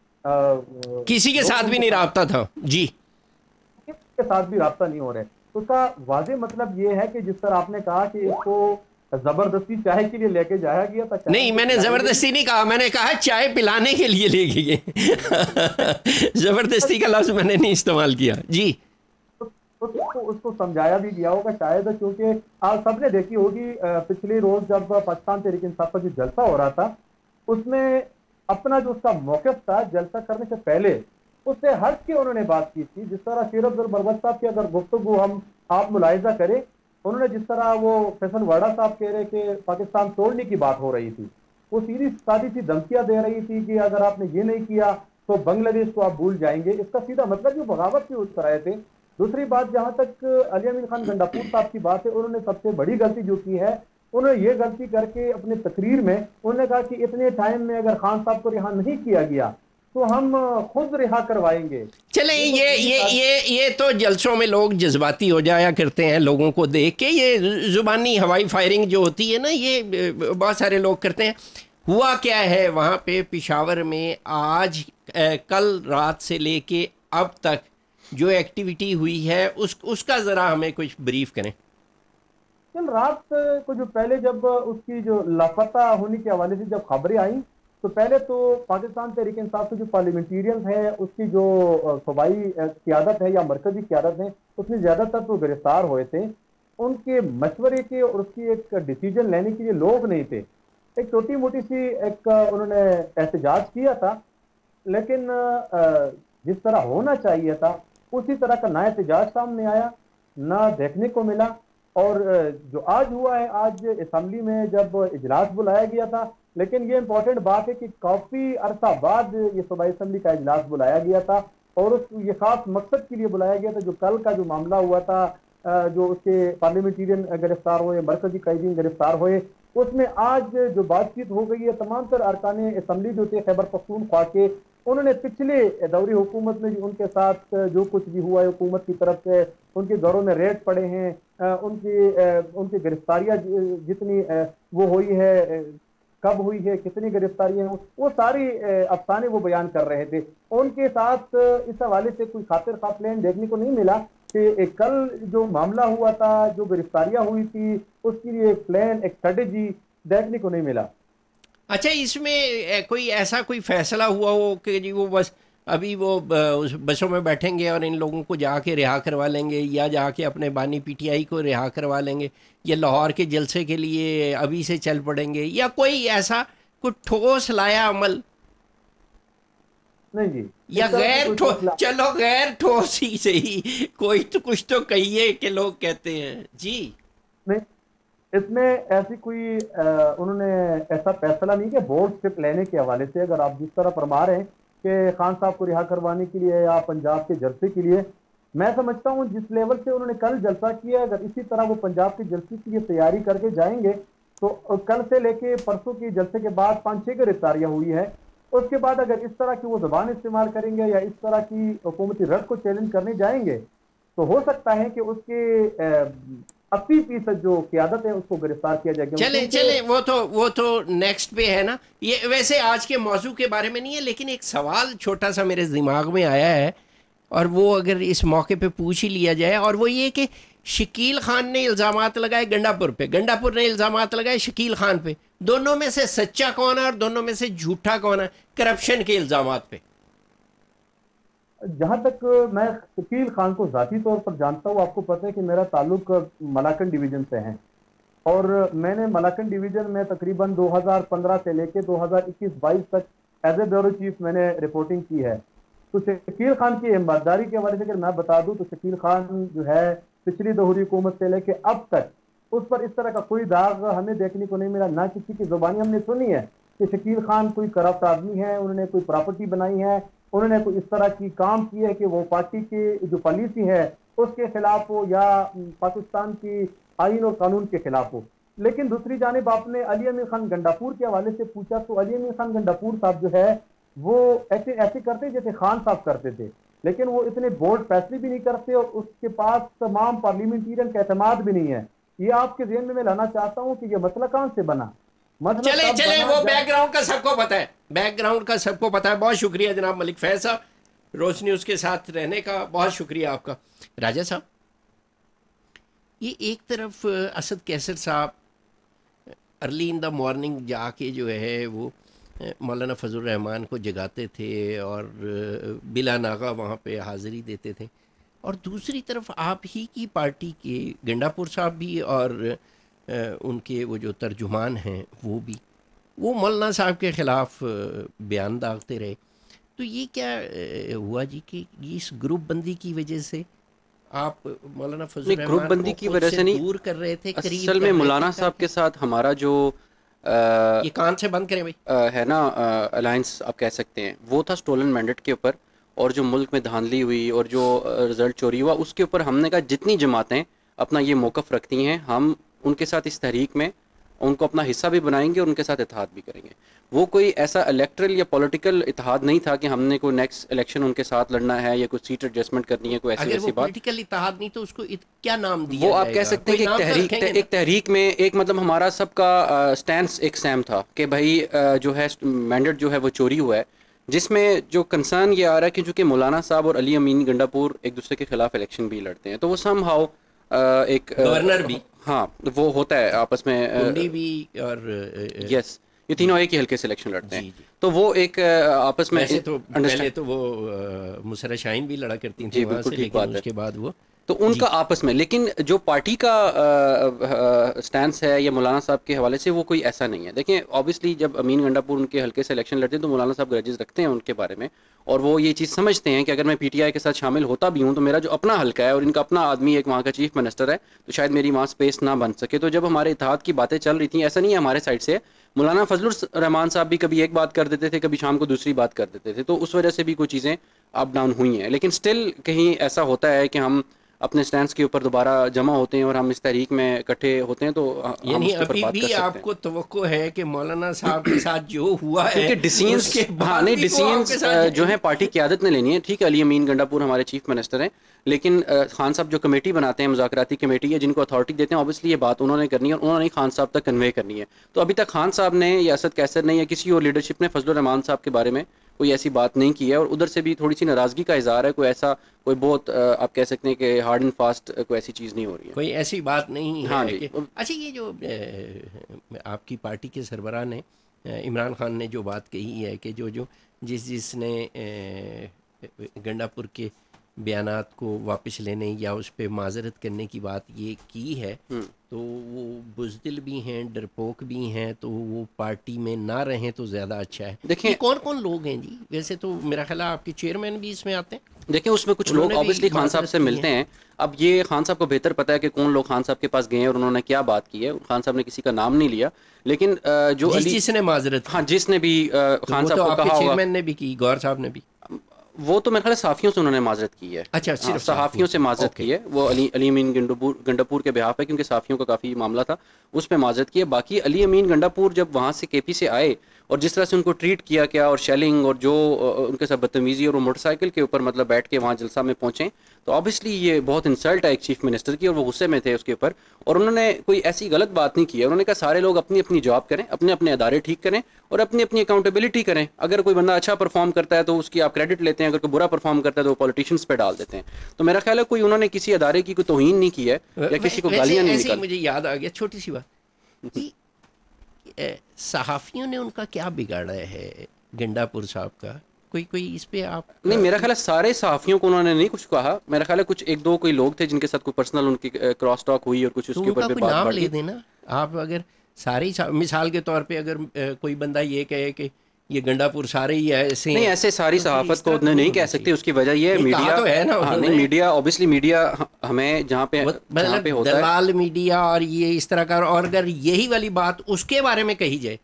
किसी के साथ भी नहीं रब्ता था जी, किसी के साथ भी रब्ता नहीं हो रहे। उसका वाज़े मतलब ये है कि जिस तरह आपने कहा कि इसको जबरदस्ती चाय के लिए लेके जाया गया था। नहीं, मैंने जबरदस्ती नहीं कहा, मैंने कहा चाय पिलाने के लिए लेके गए। जबरदस्ती का लफ्ज मैंने नहीं इस्तेमाल किया जी। तो उसको समझाया भी गया होगा शायद, क्योंकि आप सबने देखी होगी पिछले रोज जब पाकिस्तान तहरीक इंसाफ का जो जलसा हो रहा था उसमें अपना जो उसका मौक़िफ़ था जलसा करने से पहले उससे हट के उन्होंने बात की थी। जिस तरह शेर अब्दुल बरबत साहब की अगर गुफ्तगू हम आप मुलाहिजा करें, उन्होंने जिस तरह वो फैसल वाड़ा साहब कह रहे कि पाकिस्तान तोड़ने की बात हो रही थी, वो सीरीज सादी थी, धमकियाँ दे रही थी कि अगर आपने ये नहीं किया तो बांग्लादेश को आप भूल जाएंगे। इसका सीधा मतलब जो बगावत की यूज़ कराए थे। दूसरी बात, जहाँ तक अली अमीन खान गंडापुर साहब की बात है, उन्होंने सबसे बड़ी गलती जो की है, उन्होंने ये गलती करके अपने तकरीर में उन्होंने कहा कि इतने टाइम में अगर खान साहब को रिहा नहीं किया गया तो हम खुद रिहा करवाएंगे। चले, ये तो जलसों में लोग जज्बाती हो जाया करते हैं, लोगों को देख के ये जुबानी हवाई फायरिंग जो होती है ना, ये बहुत सारे लोग करते हैं। हुआ क्या है वहाँ पे पेशावर में आज कल रात से लेके अब तक जो एक्टिविटी हुई है उसका ज़रा हमें कुछ ब्रीफ करें। कल रात को जो पहले जब उसकी जो लापता होने के हवाले से जब खबरें आई तो पहले तो पाकिस्तान तहरीक इंसाफ के जो पार्लियामेंटेरियंस हैं उसकी जो सूबाई क़ियादत है या मरकजी क़ियादत है उसमें ज़्यादातर तो गिरफ्तार हुए थे, उनके मशवरे के और उसकी एक डिसीजन लेने के लिए लोग नहीं थे। एक छोटी मोटी सी एक उन्होंने एहतजाज किया था, लेकिन जिस तरह होना चाहिए था उसी तरह का ना एहतजाज सामने आया ना देखने को मिला। और जो आज हुआ है, आज असम्बली में जब इजलास बुलाया गया था, लेकिन ये इम्पोर्टेंट बात है कि काफ़ी अरसा बाद ये सूबाई असम्बली का इजलास बुलाया गया था और उस ये ख़ास मकसद के लिए बुलाया गया था। जो कल का जो मामला हुआ था, जो उसके पार्लियामेंटेरियन गिरफ्तार हुए, मरकजी कैदीन गिरफ्तार हुए, उसमें आज जो बातचीत हो गई है, तमाम तर अरकान असम्बली जो थे खैबर पख्तूनख्वा के, उन्होंने पिछले दौरी हुकूमत में उनके साथ जो कुछ भी हुआ है हुकूमत की तरफ से, उनके घरों में रेड पड़े हैं, उनकी गिरफ्तारियाँ जितनी वो हुई है, कब हुई है, कितनी गिरफ्तारियाँ, वो सारी अफसाने वो बयान कर रहे थे। उनके साथ इस हवाले से कोई खातिर खा प्लान देखने को नहीं मिला। कि एक कल जो मामला हुआ था, जो गिरफ्तारियां हुई थी, उसके लिए एक प्लान, एक स्ट्रेटजी देखने को नहीं मिला। अच्छा, इसमें कोई ऐसा कोई फैसला हुआ हो कि जी वो बस अभी वो बसों में बैठेंगे और इन लोगों को जाके रिहा करवा लेंगे या जाके अपने बानी पीटीआई को रिहा करवा लेंगे या लाहौर के जलसे के लिए अभी से चल पड़ेंगे, या कोई ऐसा कुछ ठोस लाया अमल? नहीं जी, या गैर ठोस, चलो गैर ठोस ही सही, कोई तो कुछ तो कहिए कि लोग कहते हैं जी। नहीं, इसमें ऐसी कोई उन्होंने ऐसा फैसला नहीं कि बोर्ड से लेने के हवाले से, अगर आप जिस तरह फरमा रहे हैं कि खान साहब को रिहा करवाने के लिए या पंजाब के जलसे के लिए, मैं समझता हूँ जिस लेवल से उन्होंने कल जलसा किया, अगर इसी तरह वो पंजाब के जलसे के लिए तैयारी करके जाएंगे तो कल से लेके परसों के जलसे के बाद 5-6 गिरफ्तारियाँ हुई हैं, उसके बाद अगर इस तरह की वो जबान इस्तेमाल करेंगे या इस तरह की हुकूमती रट को चैलेंज करने जाएंगे तो हो सकता है कि उसके 80% जो क़ियादत है उसको गिरफ्तार किया जाएगा। चले वो तो नेक्स्ट पे है ना, ये वैसे आज के मौजू के बारे में नहीं है, लेकिन एक सवाल छोटा सा मेरे दिमाग में आया है और वो अगर इस मौके पे पूछ ही लिया जाए, और वो ये कि शकील खान ने इल्ज़ामात लगाए गंडापुर पे, गंडापुर ने इल्ज़ामात लगाए शकील खान पे, दोनों में से सच्चा कौन है और दोनों में से झूठा कौन है करप्शन के इल्ज़ामात पे? जहाँ तक मैं शकील खान को ज़ाती तौर पर जानता हूँ, आपको पता है कि मेरा ताल्लुक मलाकन डिवीज़न से है और मैंने मलाकन डिवीज़न में तकरीबन 2015 से लेकर 2021-22 तक एज ए ब्यूरो चीफ मैंने रिपोर्टिंग की है। तो शकील खान की ईमानदारी के हवाले से अगर मैं बता दूँ तो शकील खान जो है पिछली दोहरी हुकूमत से लेकर अब तक उस पर इस तरह का कोई दाग हमें देखने को नहीं मिला, ना किसी की जुबानी हमने सुनी है कि शकील खान कोई करप्ट आदमी है, उन्होंने कोई प्रॉपर्टी बनाई है, उन्होंने कोई इस तरह की काम की है कि वो पार्टी की जो पॉलिसी है उसके खिलाफ हो या पाकिस्तान की आइन और कानून के खिलाफ हो। लेकिन दूसरी जानिब आपने अली अमीन खान गंडापुर के हवाले से पूछा तो अली अमीन खान गंडापुर साहब जो है वो ऐसे करते जैसे खान साहब करते थे, लेकिन वो इतने बोल्ड फैसले भी नहीं करते और उसके पास तमाम पार्लियामेंटेरियन का एतमाद भी नहीं है। ये आपके जहन में मैं लाना चाहता हूँ कि यह मसला कहाँ से बना। चले वो बैकग्राउंड का सबको पता है, बैकग्राउंड का सबको पता है। बहुत शुक्रिया जनाब मलिक फैज साहब, रोज न्यूज़ के साथ रहने का बहुत शुक्रिया आपका। राजा साहब, ये एक तरफ असद कैसर साहब अर्ली इन द मॉर्निंग जाके जो है वो मौलाना फजलुर रहमान को जगाते थे और बिला नागा वहाँ पे हाज़िरी देते थे, और दूसरी तरफ आप ही की पार्टी के गंडापुर साहब भी और उनके वो जो तर्जुमान हैं वो भी वो मौलाना साहब के ख़िलाफ़ बयान दागते रहे। तो ये क्या हुआ जी कि इस ग्रुप बंदी की वजह से आप मौलाना फजल ग्रुप बंदी की वजह से नहीं दूर कर रहे थे? असल में मौलाना साहब के साथ हमारा जो ये कान से बंद करें भाई है ना अलायंस आप कह सकते हैं, वो था स्टोलन मैंडेट के ऊपर, और जो मुल्क में धांधली हुई और जो रिजल्ट चोरी हुआ उसके ऊपर हमने कहा जितनी जमातें अपना ये मौक़ रखती हैं हम उनके साथ इस तहरीक में उनको अपना हिस्सा भी बनाएंगे और उनके साथ इतिहाद भी करेंगे। वो कोई ऐसा इलेक्ट्रल या पॉलिटिकल इतिहाद नहीं था कि हमने कोई नेक्स्ट इलेक्शन उनके साथ लड़ना है या कुछ सीट एडजस्टमेंट करनी है, कोई ऐसी बात। पॉलिटिकल इतिहाद नहीं तो उसको क्या नाम दिया? वो आप कह सकते हैं कि एक तहरीक में एक मतलब हमारा सबका स्टैंड एक सैम था कि भाई जो है मैंडेट जो है वो चोरी हुआ है, जिसमें जो कंसर्न ये आ रहा है कि चूँकि मौलाना साहब और अली अमीन गंडापुर एक दूसरे के खिलाफ इलेक्शन भी लड़ते हैं तो वो सम हाउ एक गवर्नर भी, हाँ वो होता है आपस में भी और यस ये तीनों एक ही हल्के से इलेक्शन लड़ते हैं तो वो एक आपस में तो वो मुसरा शाहीन भी लड़ा करती थी वहाँ से, लेकिन उसके बाद वो तो उनका आपस में, लेकिन जो पार्टी का स्टैंड है या मौलाना साहब के हवाले से वो कोई ऐसा नहीं है। देखें ऑब्वियसली जब अमीन गंडापुर उनके हल्के से इलेक्शन लड़ते हैं तो मौलाना साहब ग्रजेस रखते हैं उनके बारे में और वो ये चीज़ समझते हैं कि अगर मैं पीटीआई के साथ शामिल होता भी हूँ तो मेरा जो अपना हल्का है और इनका अपना आदमी एक वहाँ का चीफ मिनिस्टर है तो शायद मेरी वहाँ स्पेस ना बन सके। तो जब हमारे इतिहाद की बातें चल रही थी, ऐसा नहीं है हमारे साइड से, मौलाना फजलुर रहमान साहब भी कभी एक बात कर देते थे कभी शाम को दूसरी बात कर देते थे, तो उस वजह से भी कुछ चीज़ें अप डाउन हुई हैं। लेकिन स्टिल कहीं ऐसा होता है कि हम अपने स्टैंड्स के ऊपर दोबारा जमा होते हैं और हम इस तहरीक में इकट्ठे होते हैं। तो यानी अभी भी आपको तवक्को है कि मौलाना साहब के साथ जो हुआ है डिसीजंस के बहाने डिसीजंस जो है पार्टी क़यादत ने लेनी है। ठीक है, अली अमीन गंडापुर हमारे चीफ मिनिस्टर हैं, लेकिन खान साहब जो कमेटी बनाते हैं मुज़ाकराती कमेटी है जिनको अथॉरिटी देते हैं, ऑब्वियसली ये बात उन्होंने करनी है और उन्होंने खान साहब तक कन्वे करनी है। तो अभी तक खान साहब ने या असद कैसर ने या किसी और लीडरशिप ने फजलुर रहमान साहब के बारे में कोई ऐसी बात नहीं की है और उधर से भी थोड़ी सी नाराज़गी का इजहार है, कोई ऐसा कोई बहुत आप कह सकते हैं कि हार्ड एंड फास्ट कोई ऐसी चीज़ नहीं हो रही है, कोई ऐसी बात नहीं है कि अच्छा ये जो आपकी पार्टी के सरबराह ने इमरान खान ने जो बात कही है कि जो जो जिस जिसने गंडापुर के बयानात को वापस लेने या उस पर माजरत करने की बात ये की है तो वो बुज़दिल भी हैं डरपोक भी हैं, तो वो पार्टी में ना रहें तो ज़्यादा अच्छा है। देखिए कौन कौन लोग हैं जी, वैसे तो मेरा ख्याल आपके चेयरमैन भी इसमें आते हैं। देखिए उसमें कुछ लोग ऑब्वियसली खान साहब से मिलते हैं, अब ये खान साहब को बेहतर पता है कि कौन लोग खान साहब के पास गए हैं और उन्होंने क्या बात की है। खान साहब ने किसी का नाम नहीं लिया, लेकिन जो जिसने माजरत हाँ जिसने भी खान साहब को कहा चेयरमैन ने भी की, गौर साहब ने भी, वो तो मेरे ख्याल साफियों से उन्होंने माजरत की है। अच्छा सिर्फ सहाफ़ियों से माजरत की है, वो अली अमीन गंडापुर के बिहाफ है क्योंकि साफियों का काफ़ी मामला था, उस पर माजरत की है। बाकी अली अमीन गंडापुर जब वहाँ से के पी से आए और जिस तरह से उनको ट्रीट किया गया और शेलिंग और जो उनके साथ बदतमीज़ी और वो मोटरसाइकिल के ऊपर मतलब बैठ के वहाँ जलसा में पहुँचें, तो ऑब्वियसली ये बहुत इंसल्ट है एक चीफ मिनिस्टर की और वो गुस्से में थे उसके ऊपर, और उन्होंने कोई ऐसी गलत बात नहीं की है। उन्होंने कहा सारे लोग अपनी अपनी जॉब करें, अपने अपने अदारे ठीक करें और अपनी अपनी अकाउंटेबिलिटी करें। अगर कोई बंदा अच्छा परफॉर्म करता है तो उसकी आप क्रेडिट लेते हैं, अगर कोई बुरा परफॉर्म करता है तो वो पॉलिटिशियंस पे डाल देते हैं। तो मेरा ख्याल है कोई उन्होंने किसी अदारे की कोई तौहीन नहीं की है या किसी को गालियाँ नहीं निकाली। मुझे याद आ गया छोटी सी बात, सहाफ़ियों ने उनका क्या बिगाड़ा है गंडापुर साहब का, कोई कोई इस पे आप नहीं, मेरा ख्याल है सारे सहाफ़ियों को उन्होंने नहीं कुछ कहा, मेरा ख्याल है कुछ एक दो कोई लोग थे जिनके साथ कोई पर्सनल उनकी क्रॉस टॉक हुई और कुछ उसके ऊपर कोई नाम ले देना। आप अगर सारे मिसाल के तौर पे अगर कोई बंदा ये कहे कि ये गंडापुर सारे ही ऐसे नहीं, ऐसे सारी सहाफ़त को उतने नहीं कह सकते, उसकी वजह ये मीडिया तो है ना, नहीं मीडिया ऑब्वियसली मीडिया हमें जहाँ पे होता है दलाल मीडिया और ये इस तरह का, और अगर यही वाली बात उसके बारे में कही जाए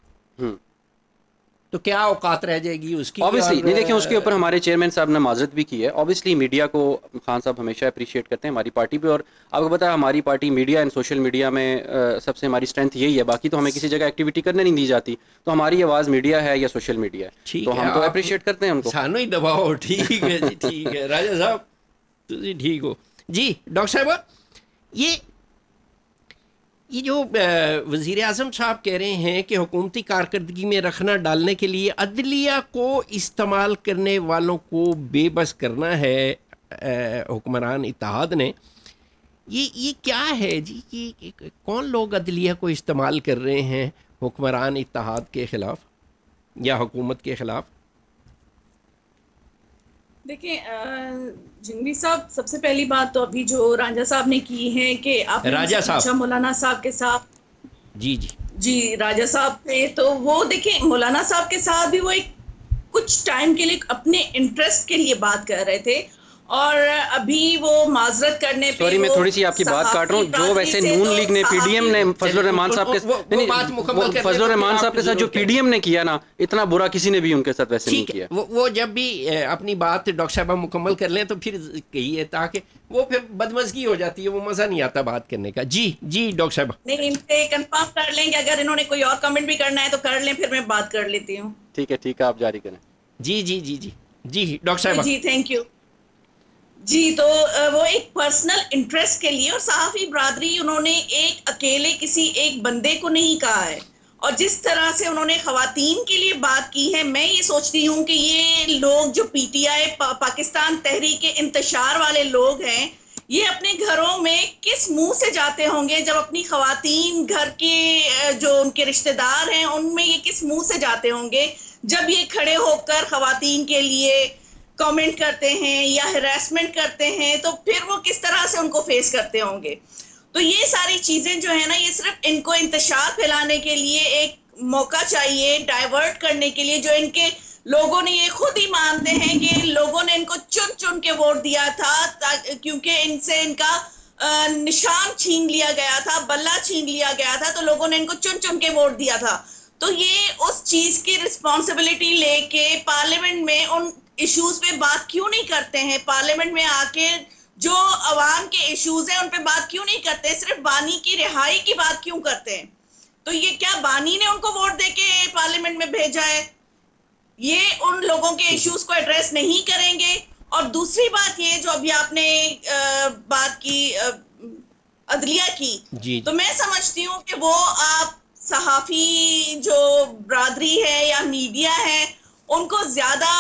तो क्या औकात रह जाएगी उसकी। ऑब्वियसली नहीं, देखिए उसके ऊपर हमारे चेयरमैन साहब ने माजरत भी की है। ऑब्वियसली मीडिया को खान साहब हमेशा अप्रिशिएट करते हैं हमारी पार्टी पे, और आपको पता है हमारी party media and social media में सबसे हमारी स्ट्रेंथ यही है, बाकी तो हमें किसी जगह एक्टिविटी करने नहीं दी जाती, तो हमारी आवाज़ मीडिया है या सोशल मीडिया है, तो हम तो अप्रिशिएट करते हैं उनको। सानू ही दबाओ, ठीक है जी, ठीक है राजा साहब जी, ठीक हो जी। डॉक्टर साहब ये जो वज़ीर आज़म साहब कह रहे हैं कि हुकूमती कारकर्दगी में रखना डालने के लिए अदलिया को इस्तेमाल करने वालों को बेबस करना है हुक्मरान इत्तेहाद ने, ये क्या है जी, ये कौन लोग अदलिया को इस्तेमाल कर रहे हैं हुक्मरान इत्तेहाद के ख़िलाफ़ या हुकूमत के ख़िलाफ़? देखिए जिंगवी साहब, सबसे पहली बात तो अभी जो राजा साहब ने की है कि आप राजा साहब मौलाना साहब के साथ जी जी जी राजा साहब थे, तो वो देखिए मौलाना साहब के साथ भी वो एक कुछ टाइम के लिए अपने इंटरेस्ट के लिए बात कर रहे थे और अभी वो माजरत करने पे, सॉरी मैं थोड़ी सी आपकी बात काट रहा हूँ, जो वैसे नून लीग ने पीडीएम ने फजलुर रहमान साहब के साथ जो पीडीएम ने किया ना, इतना बुरा किसी ने भी उनके साथ वैसे नहीं किया। वो जब भी अपनी बात डॉक्टर साहब मुकम्मल कर लें तो फिर कहिए, ताकि वो फिर बदमजगी हो जाती है, वो मज़ा नहीं आता बात करने का। जी जी डॉक्टर साहब नहीं, इनसे कंफर्म कर लें कि अगर इन्होंने कोई और कमेंट भी करना है तो कर लें, फिर मैं बात कर लेती हूँ। ठीक है ठीक है, आप जारी करें। जी जी जी जी जी डॉक्टर साहब जी थैंक यू जी। तो वो एक पर्सनल इंटरेस्ट के लिए और सहाफ़ी बरादरी, उन्होंने एक अकेले किसी एक बंदे को नहीं कहा है, और जिस तरह से उन्होंने ख़वातीन के लिए बात की है, मैं ये सोचती हूँ कि ये लोग जो पीटीआई पाकिस्तान तहरीक इंतशार वाले लोग हैं, ये अपने घरों में किस मुंह से जाते होंगे, जब अपनी ख़वातीन घर के जो उनके रिश्तेदार हैं उनमें ये किस मुंह से जाते होंगे, जब ये खड़े होकर ख़वातीन के लिए कमेंट करते हैं या हेरासमेंट करते हैं, तो फिर वो किस तरह से उनको फेस करते होंगे। तो ये सारी चीज़ें जो है ना, ये सिर्फ इनको इंतशार फैलाने के लिए एक मौका चाहिए, डाइवर्ट करने के लिए, जो इनके लोगों ने ये खुद ही मानते हैं कि लोगों ने इनको चुन चुन के वोट दिया था, क्योंकि इनसे इनका निशान छीन लिया गया था, बल्ला छीन लिया गया था, तो लोगों ने इनको चुन चुन के वोट दिया था। तो ये उस चीज़ की रिस्पॉन्सिबिलिटी लेके पार्लियामेंट में उन इश्यूज पे बात क्यों नहीं करते हैं, पार्लियामेंट में आके जो अवाम के इश्यूज हैं उन पे बात क्यों नहीं करते, सिर्फ बानी की रिहाई की बात क्यों करते हैं? तो ये क्या बानी ने उनको वोट देके पार्लियामेंट में भेजा है? ये उन लोगों के इश्यूज को एड्रेस नहीं करेंगे। और दूसरी बात ये जो अभी आपने बात की अदलिया की, तो मैं समझती हूँ कि वो आप सहाफ़ी जो बरादरी है या मीडिया है उनको ज्यादा,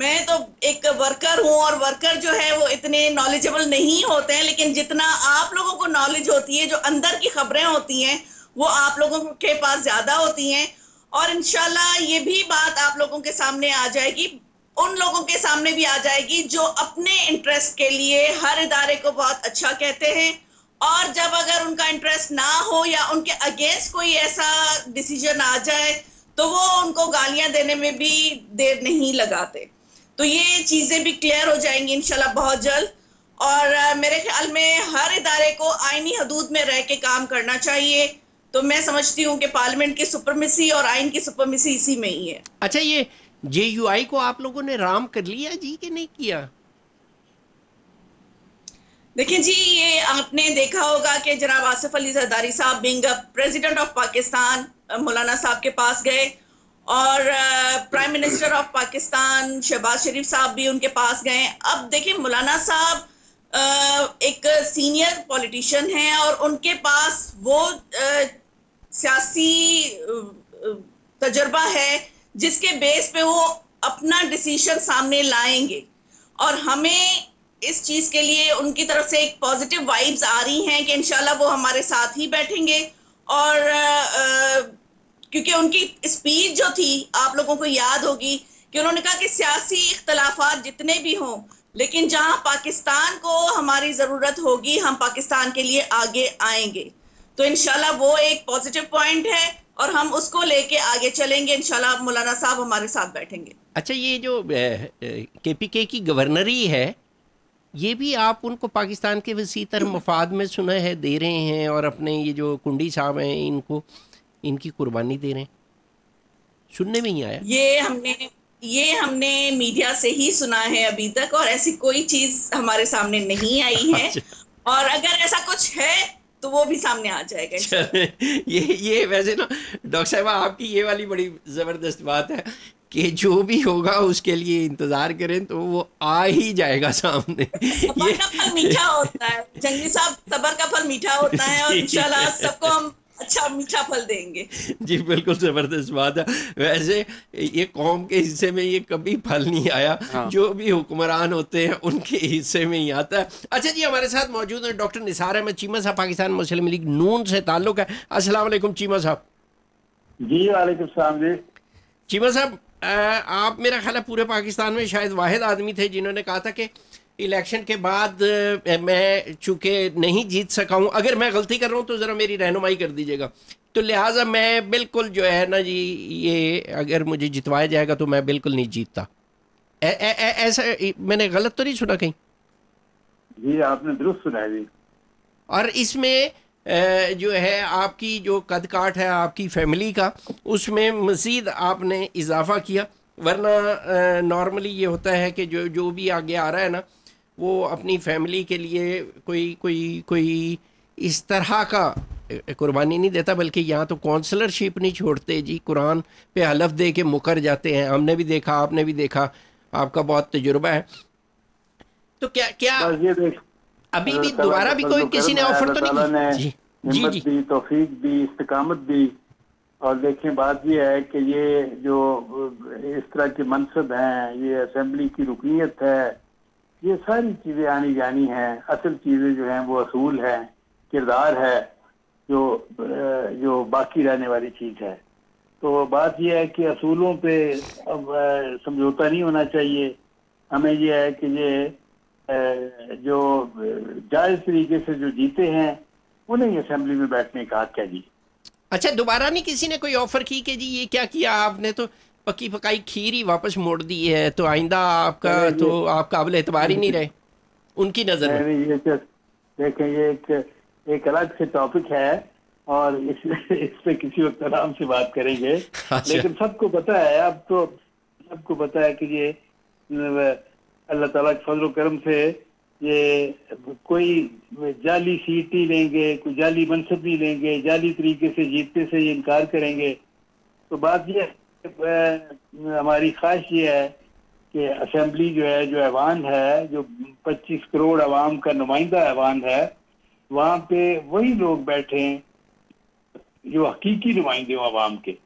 मैं तो एक वर्कर हूँ और वर्कर जो है वो इतने नॉलेजेबल नहीं होते हैं, लेकिन जितना आप लोगों को नॉलेज होती है, जो अंदर की खबरें होती हैं वो आप लोगों के पास ज्यादा होती हैं। और इंशाल्लाह ये भी बात आप लोगों के सामने आ जाएगी, उन लोगों के सामने भी आ जाएगी जो अपने इंटरेस्ट के लिए हर इदारे को बहुत अच्छा कहते हैं, और जब अगर उनका इंटरेस्ट ना हो या उनके अगेंस्ट कोई ऐसा डिसीजन आ जाए तो वो उनको गालियां देने में भी देर नहीं लगाते। तो ये चीज़ें भी क्लियर हो जाएंगी इंशाल्लाह बहुत जल्द। और मेरे ख्याल में हर इदारे को आइनी हदूद में रह के काम करना चाहिए। तो मैं समझती हूँ कि पार्लियामेंट की सुपरमेसी और आइन की सुपरमेसी इसी में ही है। अच्छा, ये JUI को आप लोगों ने राम कर लिया जी कि नहीं किया? देखिए जी, ये आपने देखा होगा कि जनाब आसिफ अली जरदारी साहब being the president of Pakistan मौलाना साहब के पास गए, और prime minister of Pakistan Shahbaz Sharif साहब भी उनके पास गए। अब देखिए, मौलाना साहब एक सीनियर पॉलिटिशियन हैं और उनके पास वो सियासी तजुर्बा है जिसके बेस पे वो अपना डिसीजन सामने लाएंगे, और हमें इस चीज़ के लिए उनकी तरफ से एक पॉजिटिव वाइब्स आ रही हैं कि इंशाल्लाह वो हमारे साथ ही बैठेंगे। और क्योंकि उनकी स्पीच जो थी, आप लोगों को याद होगी कि उन्होंने कहा कि सियासी इख्तलाफात जितने भी हों, लेकिन जहां पाकिस्तान को हमारी ज़रूरत होगी हम पाकिस्तान के लिए आगे आएंगे। तो इंशाल्लाह वो एक पॉजिटिव पॉइंट है और हम उसको लेके आगे चलेंगे। इंशाल्लाह मौलाना साहब हमारे साथ बैठेंगे। अच्छा, ये जो KPK की गवर्नरी है, ये भी आप उनको पाकिस्तान के वसीतर मफाद में सुना है दे रहे हैं, और अपने ये जो कुंडी साहब हैं इनको, इनकी कुर्बानी दे रहे हैं, सुनने में ही आया? ये हमने मीडिया से ही सुना है अभी तक, और ऐसी कोई चीज हमारे सामने नहीं आई है। और अगर ऐसा कुछ है तो वो भी सामने आ जाएगा। ये वैसे ना डॉक्टर साहब, आपकी ये वाली बड़ी ज़बरदस्त बात है कि जो भी होगा उसके लिए इंतज़ार करें तो वो आ ही जाएगा सामने। सबर का फल मीठा होता है जंगी साहब, सबर का फल मीठा होता है, और इंशाल्लाह सबको हम अच्छा मीठा फल देंगे। जी बिल्कुल, ज़बरदस्त बात है। वैसे ये कौम के हिस्से में ये कभी फल नहीं आया। हाँ। जो भी हुक्मरान होते हैं उनके हिस्से में ही आता है। अच्छा जी, हमारे साथ मौजूद हैं डॉक्टर निसार अहमद चीमा साहब, पाकिस्तान मुस्लिम लीग नून से ताल्लुक़ है। अस्सलाम वालेकुम चीमा साहब। जी वालेकुम सलाम। जी चीमा साहब, आप मेरा ख्याल है पूरे पाकिस्तान में शायद वाहिद आदमी थे जिन्होंने कहा था कि इलेक्शन के बाद मैं चूँकि नहीं जीत सका हूँ, अगर मैं गलती कर रहा हूँ तो ज़रा मेरी रहनुमाई कर दीजिएगा, तो लिहाजा मैं बिल्कुल जो है ना जी, ये अगर मुझे जितवाया जाएगा तो मैं बिल्कुल नहीं जीतता। ऐसा मैंने गलत तो नहीं सुना कहीं? जी आपने दुरुस्त सुना है जी। और इसमें जो है आपकी जो कदकाट है आपकी फैमिली का, उसमें मज़ीद आपने इजाफा किया, वरना नॉर्मली ये होता है कि जो भी आगे आ रहा है ना वो अपनी फैमिली के लिए कोई इस तरह का कुर्बानी नहीं देता, बल्कि यहाँ तो काउंसलरशिप नहीं छोड़ते जी, कुरान पे हलफ दे के मुकर जाते हैं। हमने भी देखा, आपने भी देखा, आपका बहुत तजुर्बा है। तो क्या अभी भी दोबारा भी कोई किसी ने ऑफर तो नहीं की? तौफीक दी, इस्तिकामत दी। और देखें, बात ये है कि ये जो इस तरह के मनसब हैं, ये असेंबली की रुकनीत है, ये सारी चीज़ें आनी जानी हैं। असल चीज़ें जो हैं वो असूल हैं, किरदार है, जो बाकी रहने वाली चीज़ है। तो बात यह है कि असूलों पे अब समझौता नहीं होना चाहिए। हमें यह है कि ये जो जायज़ तरीके से जो जीते हैं उन्हें असेंबली में बैठने का हक है जी। अच्छा, दोबारा नहीं किसी ने कोई ऑफर की कि जी ये क्या किया आपने, तो पकी पकाई खीर ही वापस मोड़ दी है, तो आइंदा आपका तो आप काबिल एतबार ही नहीं रहे उनकी नज़र में? ये देखें, ये एक अलग से टॉपिक है और इस पे किसी वक्त आराम से बात करेंगे। अच्छा। लेकिन सबको पता है, अब तो सबको पता है कि ये अल्लाह ताला के फजल करम से ये कोई जाली सीट नहीं लेंगे, कोई जाली मनसब नहीं लेंगे, जाली तरीके से जीतने से ये इनकार करेंगे। तो बात यह है, हमारी ख्वाहिश ये है कि असेंबली जो है, जो ऐवान है, जो 25 करोड़ आवाम का नुमाइंदा ऐवान है, वहाँ पे वही लोग बैठें जो हकीकी नुमाइंदे हों आवाम के।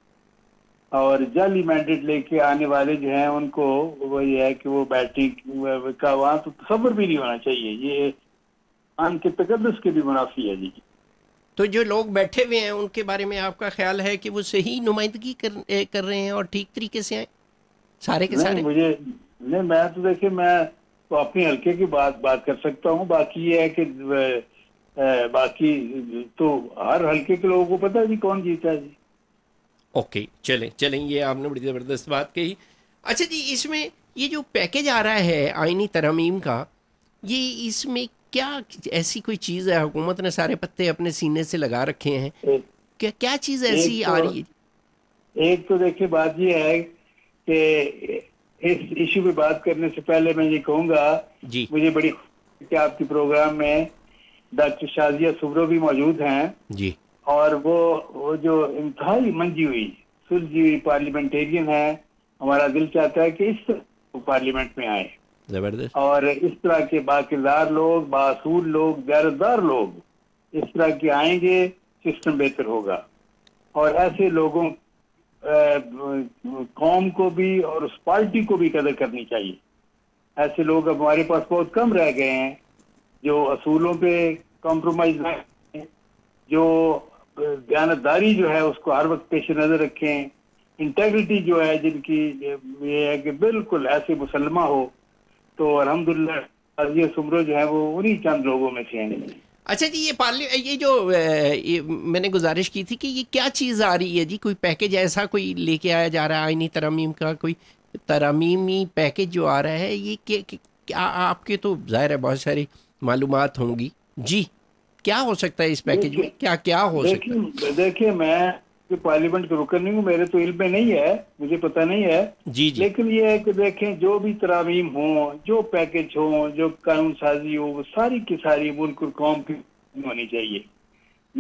और जाली मैंडेट लेके आने वाले जो हैं उनको वो ये है कि वो बैटिंग का वहाँ तो तसव्वुर भी नहीं होना चाहिए, ये आन के तकद्दुस के भी मुनाफी है जी। तो जो लोग बैठे हुए हैं उनके बारे में आपका ख्याल है कि वो सही नुमाइंदगी कर रहे हैं और ठीक तरीके से आए सारे के सारे? मुझे नहीं, मैं तो देखिए मैं तो अपने हल्के की बात कर सकता हूँ, बाकी ये है कि बाकी तो हर हल्के के लोगों को पता है जी कौन जीता है जी। ओके चलें ये आपने बड़ी ज़बरदस्त बात कही। अच्छा जी, इसमें ये जो पैकेज आ रहा है आइनी तरमीम का, ये इसमें क्या ऐसी कोई चीज़ है, हुकूमत ने सारे पत्ते अपने सीने से लगा रखे हैं, क्या चीज़ ऐसी आ रही है? एक तो देखिए बात ये है कि इस इशू पे बात करने से पहले मैं ये कहूँगा जी, मुझे बड़ी खुशी कि आपके प्रोग्राम में डॉक्टर शाजिया सोबरो भी मौजूद हैं जी, और वो जो इंतहाई मंजी हुई सुलझी हुई पार्लियामेंटेरियन है। हमारा दिल चाहता है कि इस पार्लियामेंट में आए जबरदस्त, और इस तरह के बाकिदार लोग, बासूर लोग, गैरदार लोग इस तरह के आएंगे सिस्टम बेहतर होगा। और ऐसे लोगों कौम को भी और उस पार्टी को भी कदर करनी चाहिए। ऐसे लोग अब हमारे पास बहुत कम रह गए हैं जो असूलों पे कॉम्प्रोमाइज ना करें, जो दयानतदारी जो है उसको हर वक्त पेश नज़र रखें, इंटेग्रिटी जो है जिनकी ये है कि बिल्कुल ऐसे मुसलमान हो। तो अल्हम्दुलिल्लाह ये सुमरो जो है वो उन्हीं चंद लोगों में से हैं। अच्छा जी, ये जो मैंने गुजारिश की थी कि ये क्या चीज़ आ रही है जी, कोई पैकेज ऐसा कोई लेके आया जा रहा है आइनी तरमीम का, कोई तरमीमी पैकेज जो आ रहा है ये क्या आपके तो जाहिर है बहुत सारी मालूमात होंगी जी, क्या हो सकता है इस पैकेज में, क्या क्या हो सकता है? देखिए मैं पार्लियामेंट के रुकन नहीं हूँ, मेरे तो इल्म में नहीं है, मुझे पता नहीं है जी। लेकिन ये है कि देखें जो भी तरामीम हों, जो पैकेज हों, जो कानून साजी हो, वो सारी की सारी मुल्क और कौम की होनी चाहिए,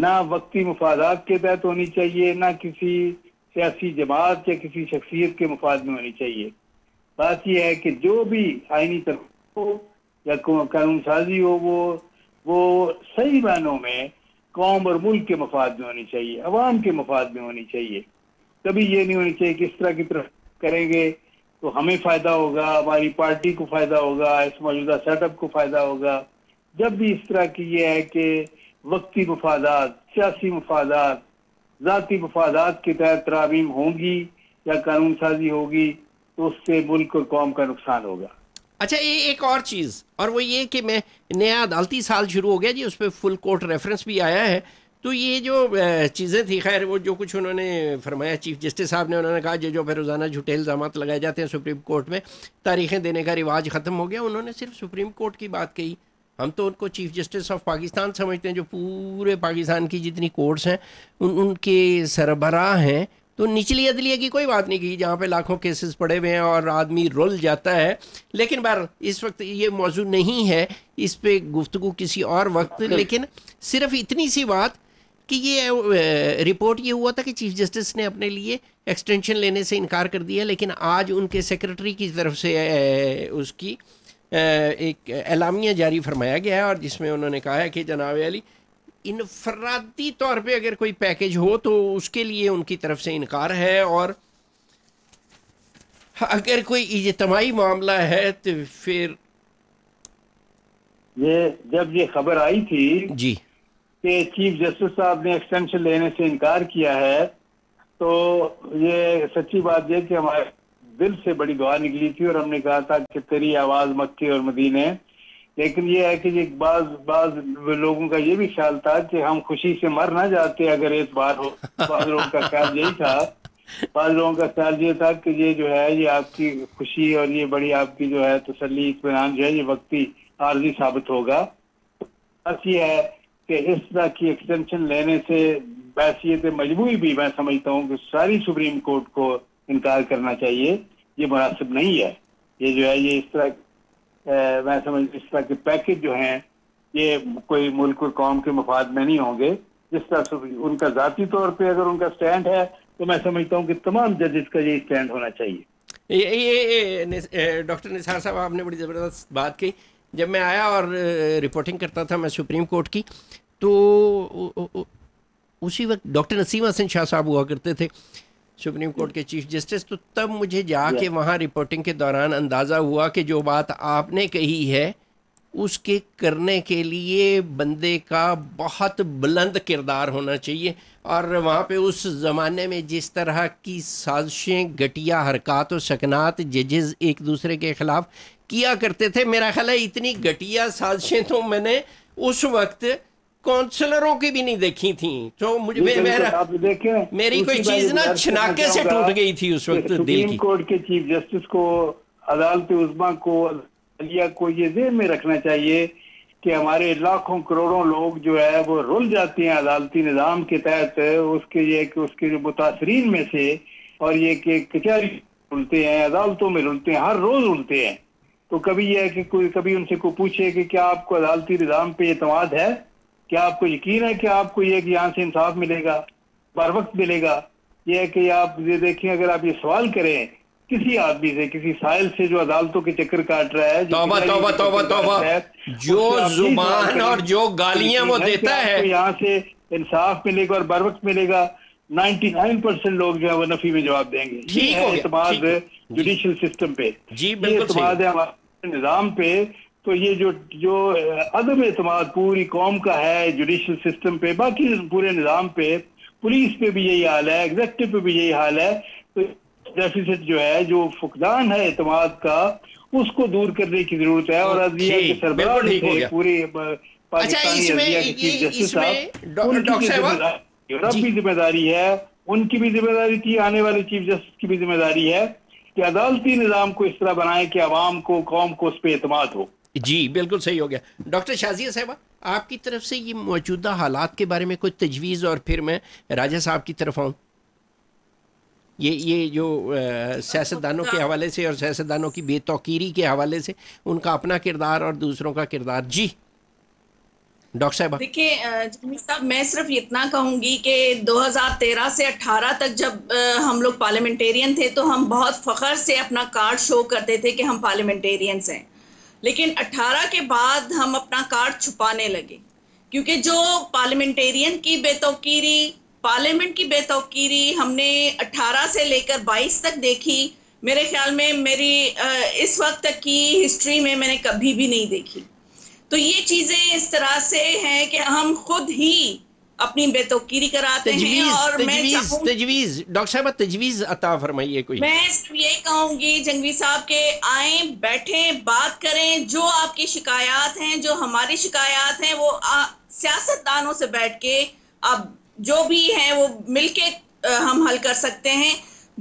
ना वक्ती मुफादात के तहत होनी चाहिए, ना किसी सियासी जमात या किसी शख्सियत के मुफाद में होनी चाहिए। बात यह है कि जो भी आइनी तरह हो या कानून साजी हो वो सही मानों में कौम और मुल्क के मफाद में होनी चाहिए, अवाम के मफाद में होनी चाहिए। कभी ये नहीं होनी चाहिए कि इस तरह की तरफ करेंगे तो हमें फ़ायदा होगा, हमारी पार्टी को फ़ायदा होगा, इस मौजूदा सेटअप को फ़ायदा होगा। जब भी इस तरह की ये है कि वक्ती मफादात, सियासी मफादात, ज़ाती मफादात के तहत तरामीम होंगी या कानून साजी होगी तो उससे मुल्क और कौम का नुकसान होगा। अच्छा, ये एक और चीज़, और वो ये कि मैं नया अदालती साल शुरू हो गया जी, उस पर फुल कोर्ट रेफरेंस भी आया है, तो ये जो चीज़ें थी, खैर वो जो कुछ उन्होंने फरमाया चीफ जस्टिस साहब ने, उन्होंने कहा जो जो पे रोज़ाना झूठे इल्ज़ामात लगाए जाते हैं सुप्रीम कोर्ट में, तारीखें देने का रिवाज ख़त्म हो गया। उन्होंने सिर्फ सुप्रीम कोर्ट की बात कही, हम तो उनको चीफ जस्टिस ऑफ पाकिस्तान समझते हैं, जो पूरे पाकिस्तान की जितनी कोर्ट्स हैं उनके सरबराह हैं। तो निचली अदलिया की कोई बात नहीं की जहाँ पे लाखों केसेस पड़े हुए हैं और आदमी रुल जाता है। लेकिन बहर इस वक्त ये मौजू नहीं है, इस पे गुफ्तगू किसी और वक्त। लेकिन सिर्फ इतनी सी बात कि ये रिपोर्ट ये हुआ था कि चीफ जस्टिस ने अपने लिए एक्सटेंशन लेने से इनकार कर दिया, लेकिन आज उनके सेक्रेटरी की तरफ से उसकी एक एलामिया जारी फरमाया गया है, और जिसमें उन्होंने कहा है कि जनाब अली इनफरादी तौर पे अगर कोई पैकेज हो तो उसके लिए उनकी तरफ से इनकार है, और अगर कोई इज्तमाई मामला है तो फिर ये जब ये खबर आई थी जी कि चीफ जस्टिस साहब ने एक्सटेंशन लेने से इनकार किया है, तो ये सच्ची बात यह कि हमारे दिल से बड़ी दुआ निकली थी और हमने कहा था कि तेरी आवाज़ मक्के और मदीने। लेकिन ये है कि बाज लोगों का ये भी ख्याल था कि हम खुशी से मर ना जाते अगर एक बार हो। बाज लोगों का ख्याल यही था, बाज लोगों का ख्याल ये था कि ये जो है ये आपकी खुशी और ये बड़ी आपकी जो है तसल्ली इत्मीनान जो है ये वक्ती आर्जी साबित होगा। बस ये है कि इस तरह की एक्सटेंशन लेने से बहसीत मजबूरी भी मैं समझता हूँ कि सारी सुप्रीम कोर्ट को इनकार करना चाहिए, ये मुनासिब नहीं है। ये जो है ये इस तरह मैं समझता इस तरह के पैकेज जो हैं ये कोई मुल्क और कौम के मफाद में नहीं होंगे। जिस तरह उनका ज़ाती तौर पे अगर उनका स्टैंड है तो मैं समझता हूँ कि तमाम जजेस का ये स्टैंड होना चाहिए। ये डॉक्टर निसार साहब आपने बड़ी ज़बरदस्त बात कही। जब मैं आया और रिपोर्टिंग करता था मैं सुप्रीम कोर्ट की, तो उसी वक्त डॉक्टर नसीम हसन शाह साहब हुआ करते थे सुप्रीम कोर्ट के चीफ जस्टिस, तो तब मुझे जाके वहाँ रिपोर्टिंग के दौरान अंदाज़ा हुआ कि जो बात आपने कही है उसके करने के लिए बंदे का बहुत बुलंद किरदार होना चाहिए। और वहाँ पे उस ज़माने में जिस तरह की साजिशें, घटिया हरकत और सकनात जजेस एक दूसरे के ख़िलाफ़ किया करते थे, मेरा ख्याल है इतनी घटिया साजिशें तो मैंने उस वक्त काउंसलरों की भी नहीं देखी थी। तो मुझे मेरी कोई चीज़ ना छनाके से टूट गई थी उस वक्त। सुप्रीम कोर्ट के चीफ जस्टिस को, अदालत उज़्मा को ये ज़हन में रखना चाहिए कि हमारे लाखों करोड़ों लोग जो है वो रुल जाते हैं अदालती निज़ाम के तहत, उसके जो मुतासरीन में से, और ये कि कचहरी रुलते हैं, अदालतों में रुलते हैं, हर रोज़ रुलते हैं। तो कभी यह है कि कोई कभी उनसे कोई पूछे कि क्या आपको अदालती निज़ाम पे एतमाद है, क्या आपको यकीन है कि आपको यह कि यहाँ से इंसाफ मिलेगा, बर वक्त मिलेगा। यह है कि आप ये देखें, अगर आप ये सवाल करें किसी आदमी से, किसी साहिल से जो अदालतों के चक्कर काट रहा है, तौबा तौबा तौबा तौबा, जो जुबान और जो गालियां वो देता है, यहाँ से इंसाफ मिलेगा और बर वक्त मिलेगा, 99% लोग जो है वो नफी में जवाब देंगे। ठीक है, एतमाद जुडिशल सिस्टम पे, जी बिल्कुल, एतमाद है हमारे निज़ाम पे। तो ये जो जो अदम एतमाद पूरी कौम का है जुडिशल सिस्टम पे, बाकी पूरे निज़ाम पे, पुलिस पे भी यही हाल है, एग्जेक्टिव पे भी यही हाल है। तो डेफिसिट जो है, जो फुकदान है एतमाद का, उसको दूर करने की जरूरत है। और सरबराह पूरे पाकिस्तानी चीफ जस्टिस साहब की जिम्मेदारी है, उनकी भी जिम्मेदारी थी, आने वाले चीफ जस्टिस की भी जिम्मेदारी है कि अदालती निज़ाम को इस तरह बनाए कि आवाम को, कौम को उस पर एतमाद हो। जी बिल्कुल सही हो गया। डॉक्टर शाजिया साहबा, आपकी तरफ से ये मौजूदा हालात के बारे में कोई तजवीज़, और फिर मैं राजा साहब की तरफ आऊँ। ये जो सियासतदानों के हवाले से और सियासतदानों की बेतौकीरी के हवाले से उनका अपना किरदार और दूसरों का किरदार। जी डॉक्टर साहब। देखिए जमील साहब, मैं सिर्फ इतना कहूँगी कि 2013 से 18 तक जब हम लोग पार्लियामेंटेरियन थे तो हम बहुत फख्र से अपना कार्ड शो करते थे कि हम पार्लियामेंटेरियंस हैं, लेकिन 18 के बाद हम अपना कार्ड छुपाने लगे, क्योंकि जो पार्लियामेंटेरियन की बेतौकीरी, पार्लियामेंट की बेतौकीरी हमने 18 से लेकर 22 तक देखी। मेरे ख्याल में मेरी इस वक्त तक की हिस्ट्री में मैंने कभी भी नहीं देखी। तो ये चीज़ें इस तरह से हैं कि हम खुद ही अपनी बेतौकीरी कराते हैं। और तजवीज़ डॉक्टर साहब, तजवीज़ अता फरमाइए कोई। मैं सिर्फ ये कहूँगी जंगवी साहब के आए, बैठें, बात करें, जो आपकी शिकायत हैं, जो हमारी शिकायत हैं, वो सियासतदानों से बैठ के आप जो भी हैं वो मिलके हम हल कर सकते हैं।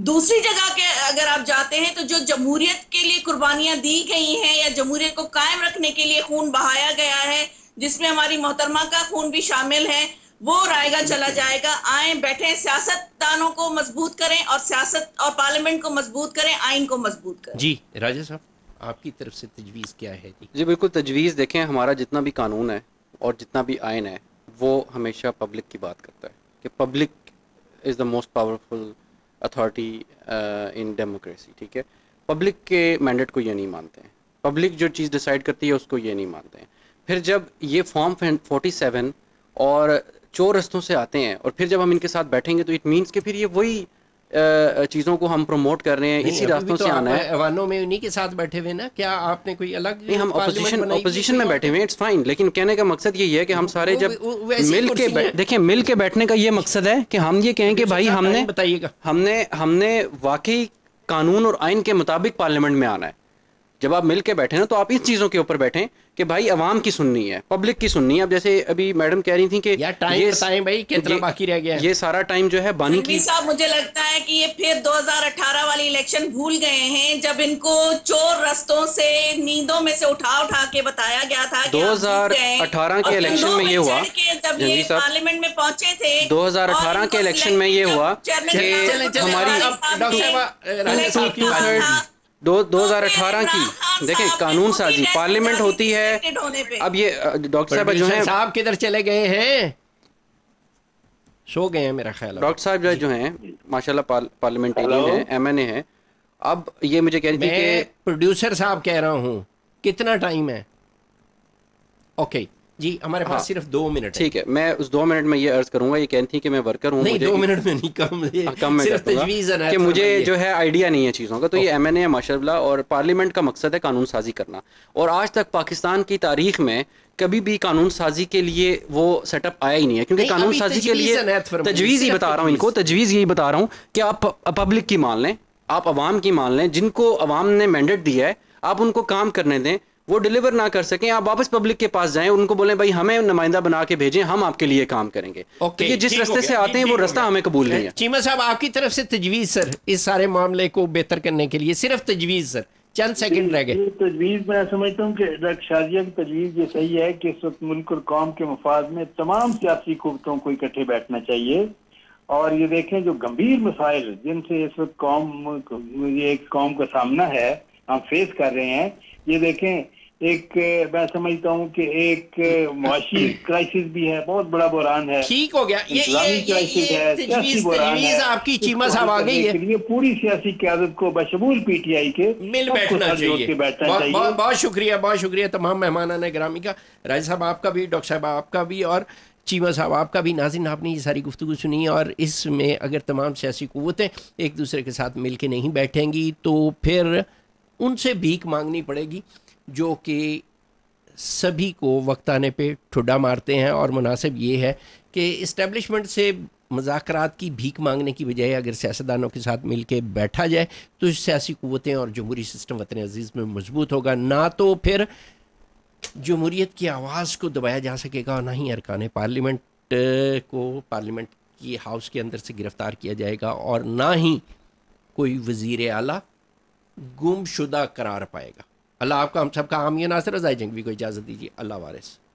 दूसरी जगह के अगर आप जाते हैं तो जो जमहूरियत के लिए कुर्बानियां दी गई हैं या जमहूरियत को कायम रखने के लिए खून बहाया गया है, जिसमें हमारी मोहतरमा का खून भी शामिल है, वो रायगा चला जाएगा। आए, बैठे, सियासतदानों को मजबूत करें और सियासत और पार्लियामेंट को मजबूत करें, आइन को मजबूत करें। जी राजा साहब, आपकी तरफ से तजवीज़ क्या है? जी बिल्कुल, तजवीज़ देखें, हमारा जितना भी कानून है और जितना भी आइन है वो हमेशा पब्लिक की बात करता है कि public is the most powerful authority in democracy. ठीक है, पब्लिक के मैंडेट को ये नहीं मानते हैं, पब्लिक जो चीज़ डिसाइड करती है उसको ये नहीं मानते हैं। फिर जब ये फॉर्म 47 और चोर रस्तों से आते हैं और फिर जब हम इनके साथ बैठेंगे तो इट मीन्स कि फिर ये वही चीज़ों को हम प्रमोट कर रहे हैं, इसी रास्तों तो से आना है। अवानों में उन्हीं के साथ बैठे हुए ना, क्या आपने कोई अलग? नहीं, हम अपोजिशन में बैठे हुए, इट्स फाइन। लेकिन कहने का मकसद यही है कि हम सारे जब मिल के देखिए, मिल के बैठने का ये मकसद है कि हम ये कहें कि भाई हमने हमने वाकई कानून और आइन के मुताबिक पार्लियामेंट में आना है। जब आप मिल के बैठे ना तो आप इस चीज़ों के ऊपर बैठें कि भाई आवाम की सुननी है, पब्लिक की सुननी है। अब जैसे अभी मैडम कह रही थी कि टाइम भाई कितना बाकी रह गया है, ये सारा टाइम जो है बानी की। साहब मुझे लगता है कि ये फिर 2018 वाली इलेक्शन भूल गए हैं, जब इनको चोर रस्तों से, नींदों में से उठा के बताया गया था। 2018 के इलेक्शन में ये हुआ, जब ये पार्लियामेंट में पहुंचे थे 2018 के इलेक्शन में ये हुआ कि हमारी 2018 की देखें कानून साजी पार्लियामेंट होती है। अब ये डॉक्टर साहब जो हैं, साहब किधर चले गए हैं? सो गए हैं मेरा ख्याल है। डॉक्टर साहब जो हैं माशाल्लाह पार्लियामेंटेरियन हैं, MNA हैं। अब ये मुझे कह रही थी कि प्रोड्यूसर साहब, कह रहा हूँ कितना टाइम है? ओके जी हमारे पास सिर्फ 2 मिनट। ठीक है, मैं उस 2 मिनट में ये अर्ज करूंगा, ये कहती है कि मैं वर्कर हूँ, 2 मिनट में नहीं कम कि मुझे जो है आइडिया नहीं है चीज़ों का। तो ये MNA है माशाल्लाह, और पार्लियामेंट का मकसद है कानून साजी करना, और आज तक पाकिस्तान की तारीख में कभी भी कानून साजी के लिए वो सेटअप आया ही नहीं है, क्योंकि कानून साजी के लिए तजवीज़ ही बता रहा हूँ इनको, तजवीज़ यही बता रहा हूँ कि आप पब्लिक की मान लें, आप आवाम की मान लें, जिनको आवाम ने मैंडेट दिया है आप उनको काम करने दें, वो डिलीवर ना कर सकें आप वापस पब्लिक के पास जाएं, उनको बोलें भाई हमें नुमाइंदा बना के भेजें, हम आपके लिए काम करेंगे। तो ये जिस रास्ते से आते हैं वो रास्ता हमें कबूल नहीं है। चीमा साहब आपकी तरफ से तजवीज़ सर, इस सारे मामले को बेहतर करने के लिए सिर्फ तजवीज़ सर, चंद सेकंड रह गए। तजवीज़ मैं समझता हूँ कि डॉक्टर शाजिया की तजवीज़ ये सही है कि इस वक्त मुल्क और कौम के मफाद में तमाम सियासी कुव्वतों को इकट्ठे बैठना चाहिए, और ये देखें जो गंभीर मसाइल जिनसे इस वक्त कौम का सामना है, हम फेस कर रहे हैं, ये देखें एक मैं समझता हूँ कि एक मुआशी क्राइसिस भी है, बहुत बड़ा बुरान है। ठीक हो गया, ये आपकी चीमा साहब आ गई है, पूरी सियासी क्यादत को बशमूल PTI के मिल बैठना चाहिए। बहुत शुक्रिया, बहुत शुक्रिया तमाम मेहमानान ग्रामी का, राज साहब आपका भी, डॉक्टर साहब आपका भी, और चीमा साहब आपका भी। नाज़रीन आपने ये सारी गुफ्तगू सुनी, और इसमें अगर तमाम सियासी कुव्वतें एक दूसरे के साथ मिल के नहीं बैठेंगी तो फिर उनसे भीख मांगनी पड़ेगी, जो कि सभी को वक्त आने पर ठुड्डा मारते हैं। और मुनासिब ये है कि इस्टेब्लिशमेंट से मज़ाकरात की भीख मांगने की बजाय अगर सियासतदानों के साथ मिल के बैठा जाए तो सियासी कुव्वतें और जमहूरी सिस्टम वतन अजीज़ में मजबूत होगा, ना तो फिर जमहूरीत की आवाज़ को दबाया जा सकेगा और ना ही अरकान पार्लियामेंट को पार्लियामेंट की हाउस के अंदर से गिरफ़्तार किया जाएगा, और ना ही कोई वज़ीर आला गुमशुदा करार पाएगा। अल्लाह आपका, हम सबका आमिया। नासिर अज़ाई जंगवी को इजाज़त दीजिए, अल्लाह वारिस।